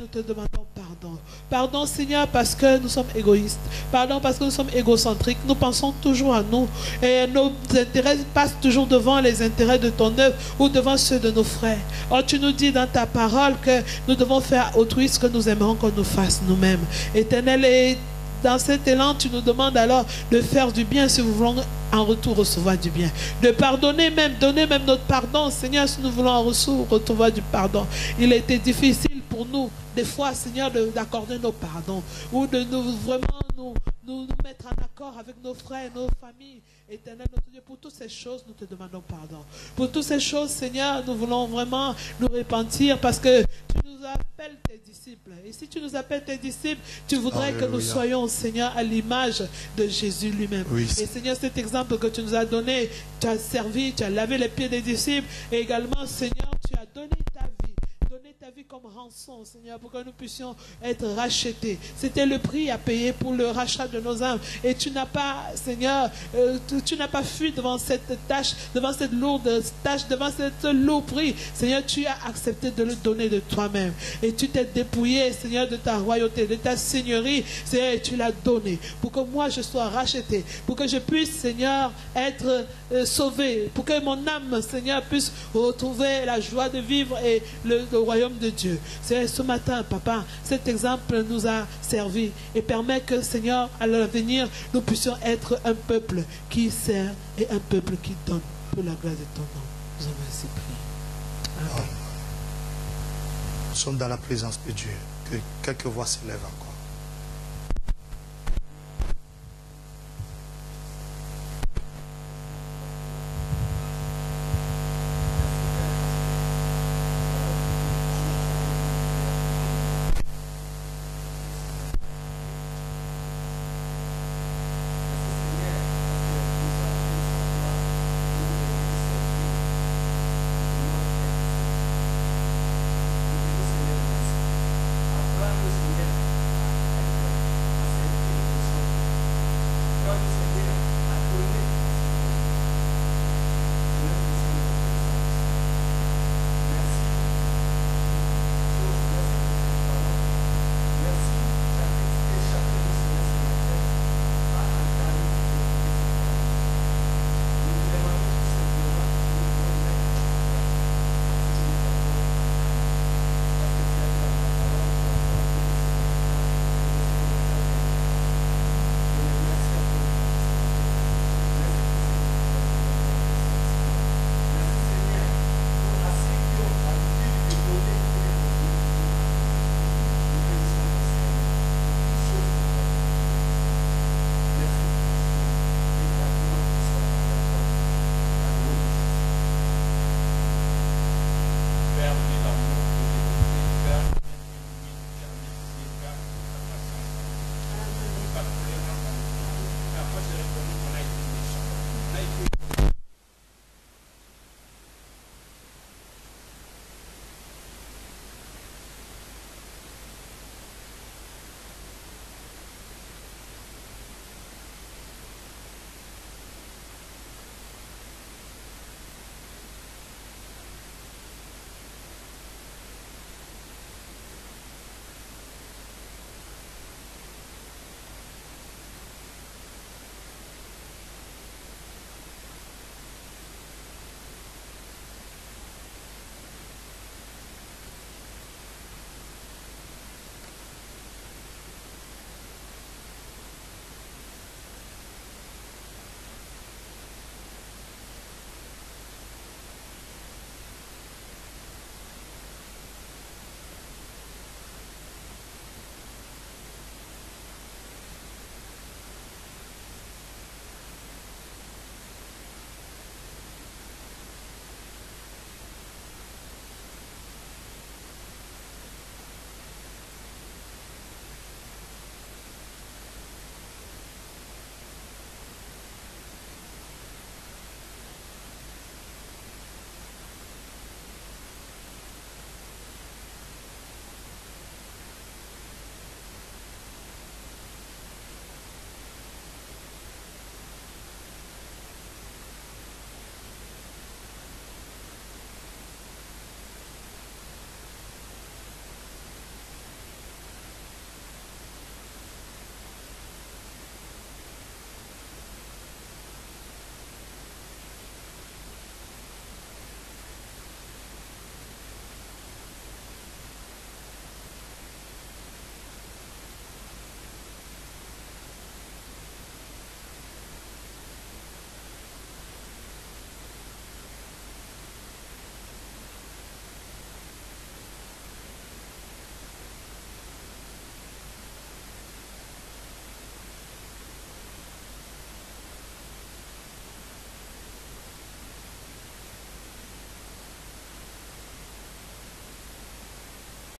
Nous te demandons pardon. Pardon, Seigneur, parce que nous sommes égoïstes. Pardon, parce que nous sommes égocentriques. Nous pensons toujours à nous. Et nos intérêts passent toujours devant les intérêts de ton œuvre ou devant ceux de nos frères. Or, tu nous dis dans ta parole que nous devons faire autrui ce que nous aimerons qu'on nous fasse nous-mêmes. Éternel, et dans cet élan, tu nous demandes alors de faire du bien si nous voulons en retour recevoir du bien. De pardonner même, donner même notre pardon, Seigneur, si nous voulons en retour recevoir du pardon. Il a été difficile pour nous, des fois, Seigneur, d'accorder nos pardons ou de nous vraiment nous, nous, nous mettre en accord avec nos frères et nos familles. Éternel, notre Dieu, pour toutes ces choses, nous te demandons pardon. Pour toutes ces choses, Seigneur, nous voulons vraiment nous repentir parce que tu nous appelles tes disciples. Et si tu nous appelles tes disciples, tu voudrais Alléluia. Que nous soyons, Seigneur, à l'image de Jésus lui-même. Oui. Et Seigneur, cet exemple que tu nous as donné, tu as servi, tu as lavé les pieds des disciples. Et également, Seigneur, tu as donné ta vie. Donner ta vie comme rançon, Seigneur, pour que nous puissions être rachetés. C'était le prix à payer pour le rachat de nos âmes. Et tu n'as pas, Seigneur, euh, tu, tu n'as pas fui devant cette tâche, devant cette lourde tâche, devant ce lourd prix. Seigneur, tu as accepté de le donner de toi-même. Et tu t'es dépouillé, Seigneur, de ta royauté, de ta seigneurie, Seigneur, et tu l'as donné. Pour que moi, je sois racheté. Pour que je puisse, Seigneur, être euh, sauvé. Pour que mon âme, Seigneur, puisse retrouver la joie de vivre et le, le royaume de Dieu. C'est ce matin, Papa, cet exemple nous a servi et permet que, Seigneur, à l'avenir, nous puissions être un peuple qui sert et un peuple qui donne pour la grâce de ton nom. Nous avons ainsi prié. Amen. Nous sommes dans la présence de Dieu. Que quelques voix s'élèvent encore.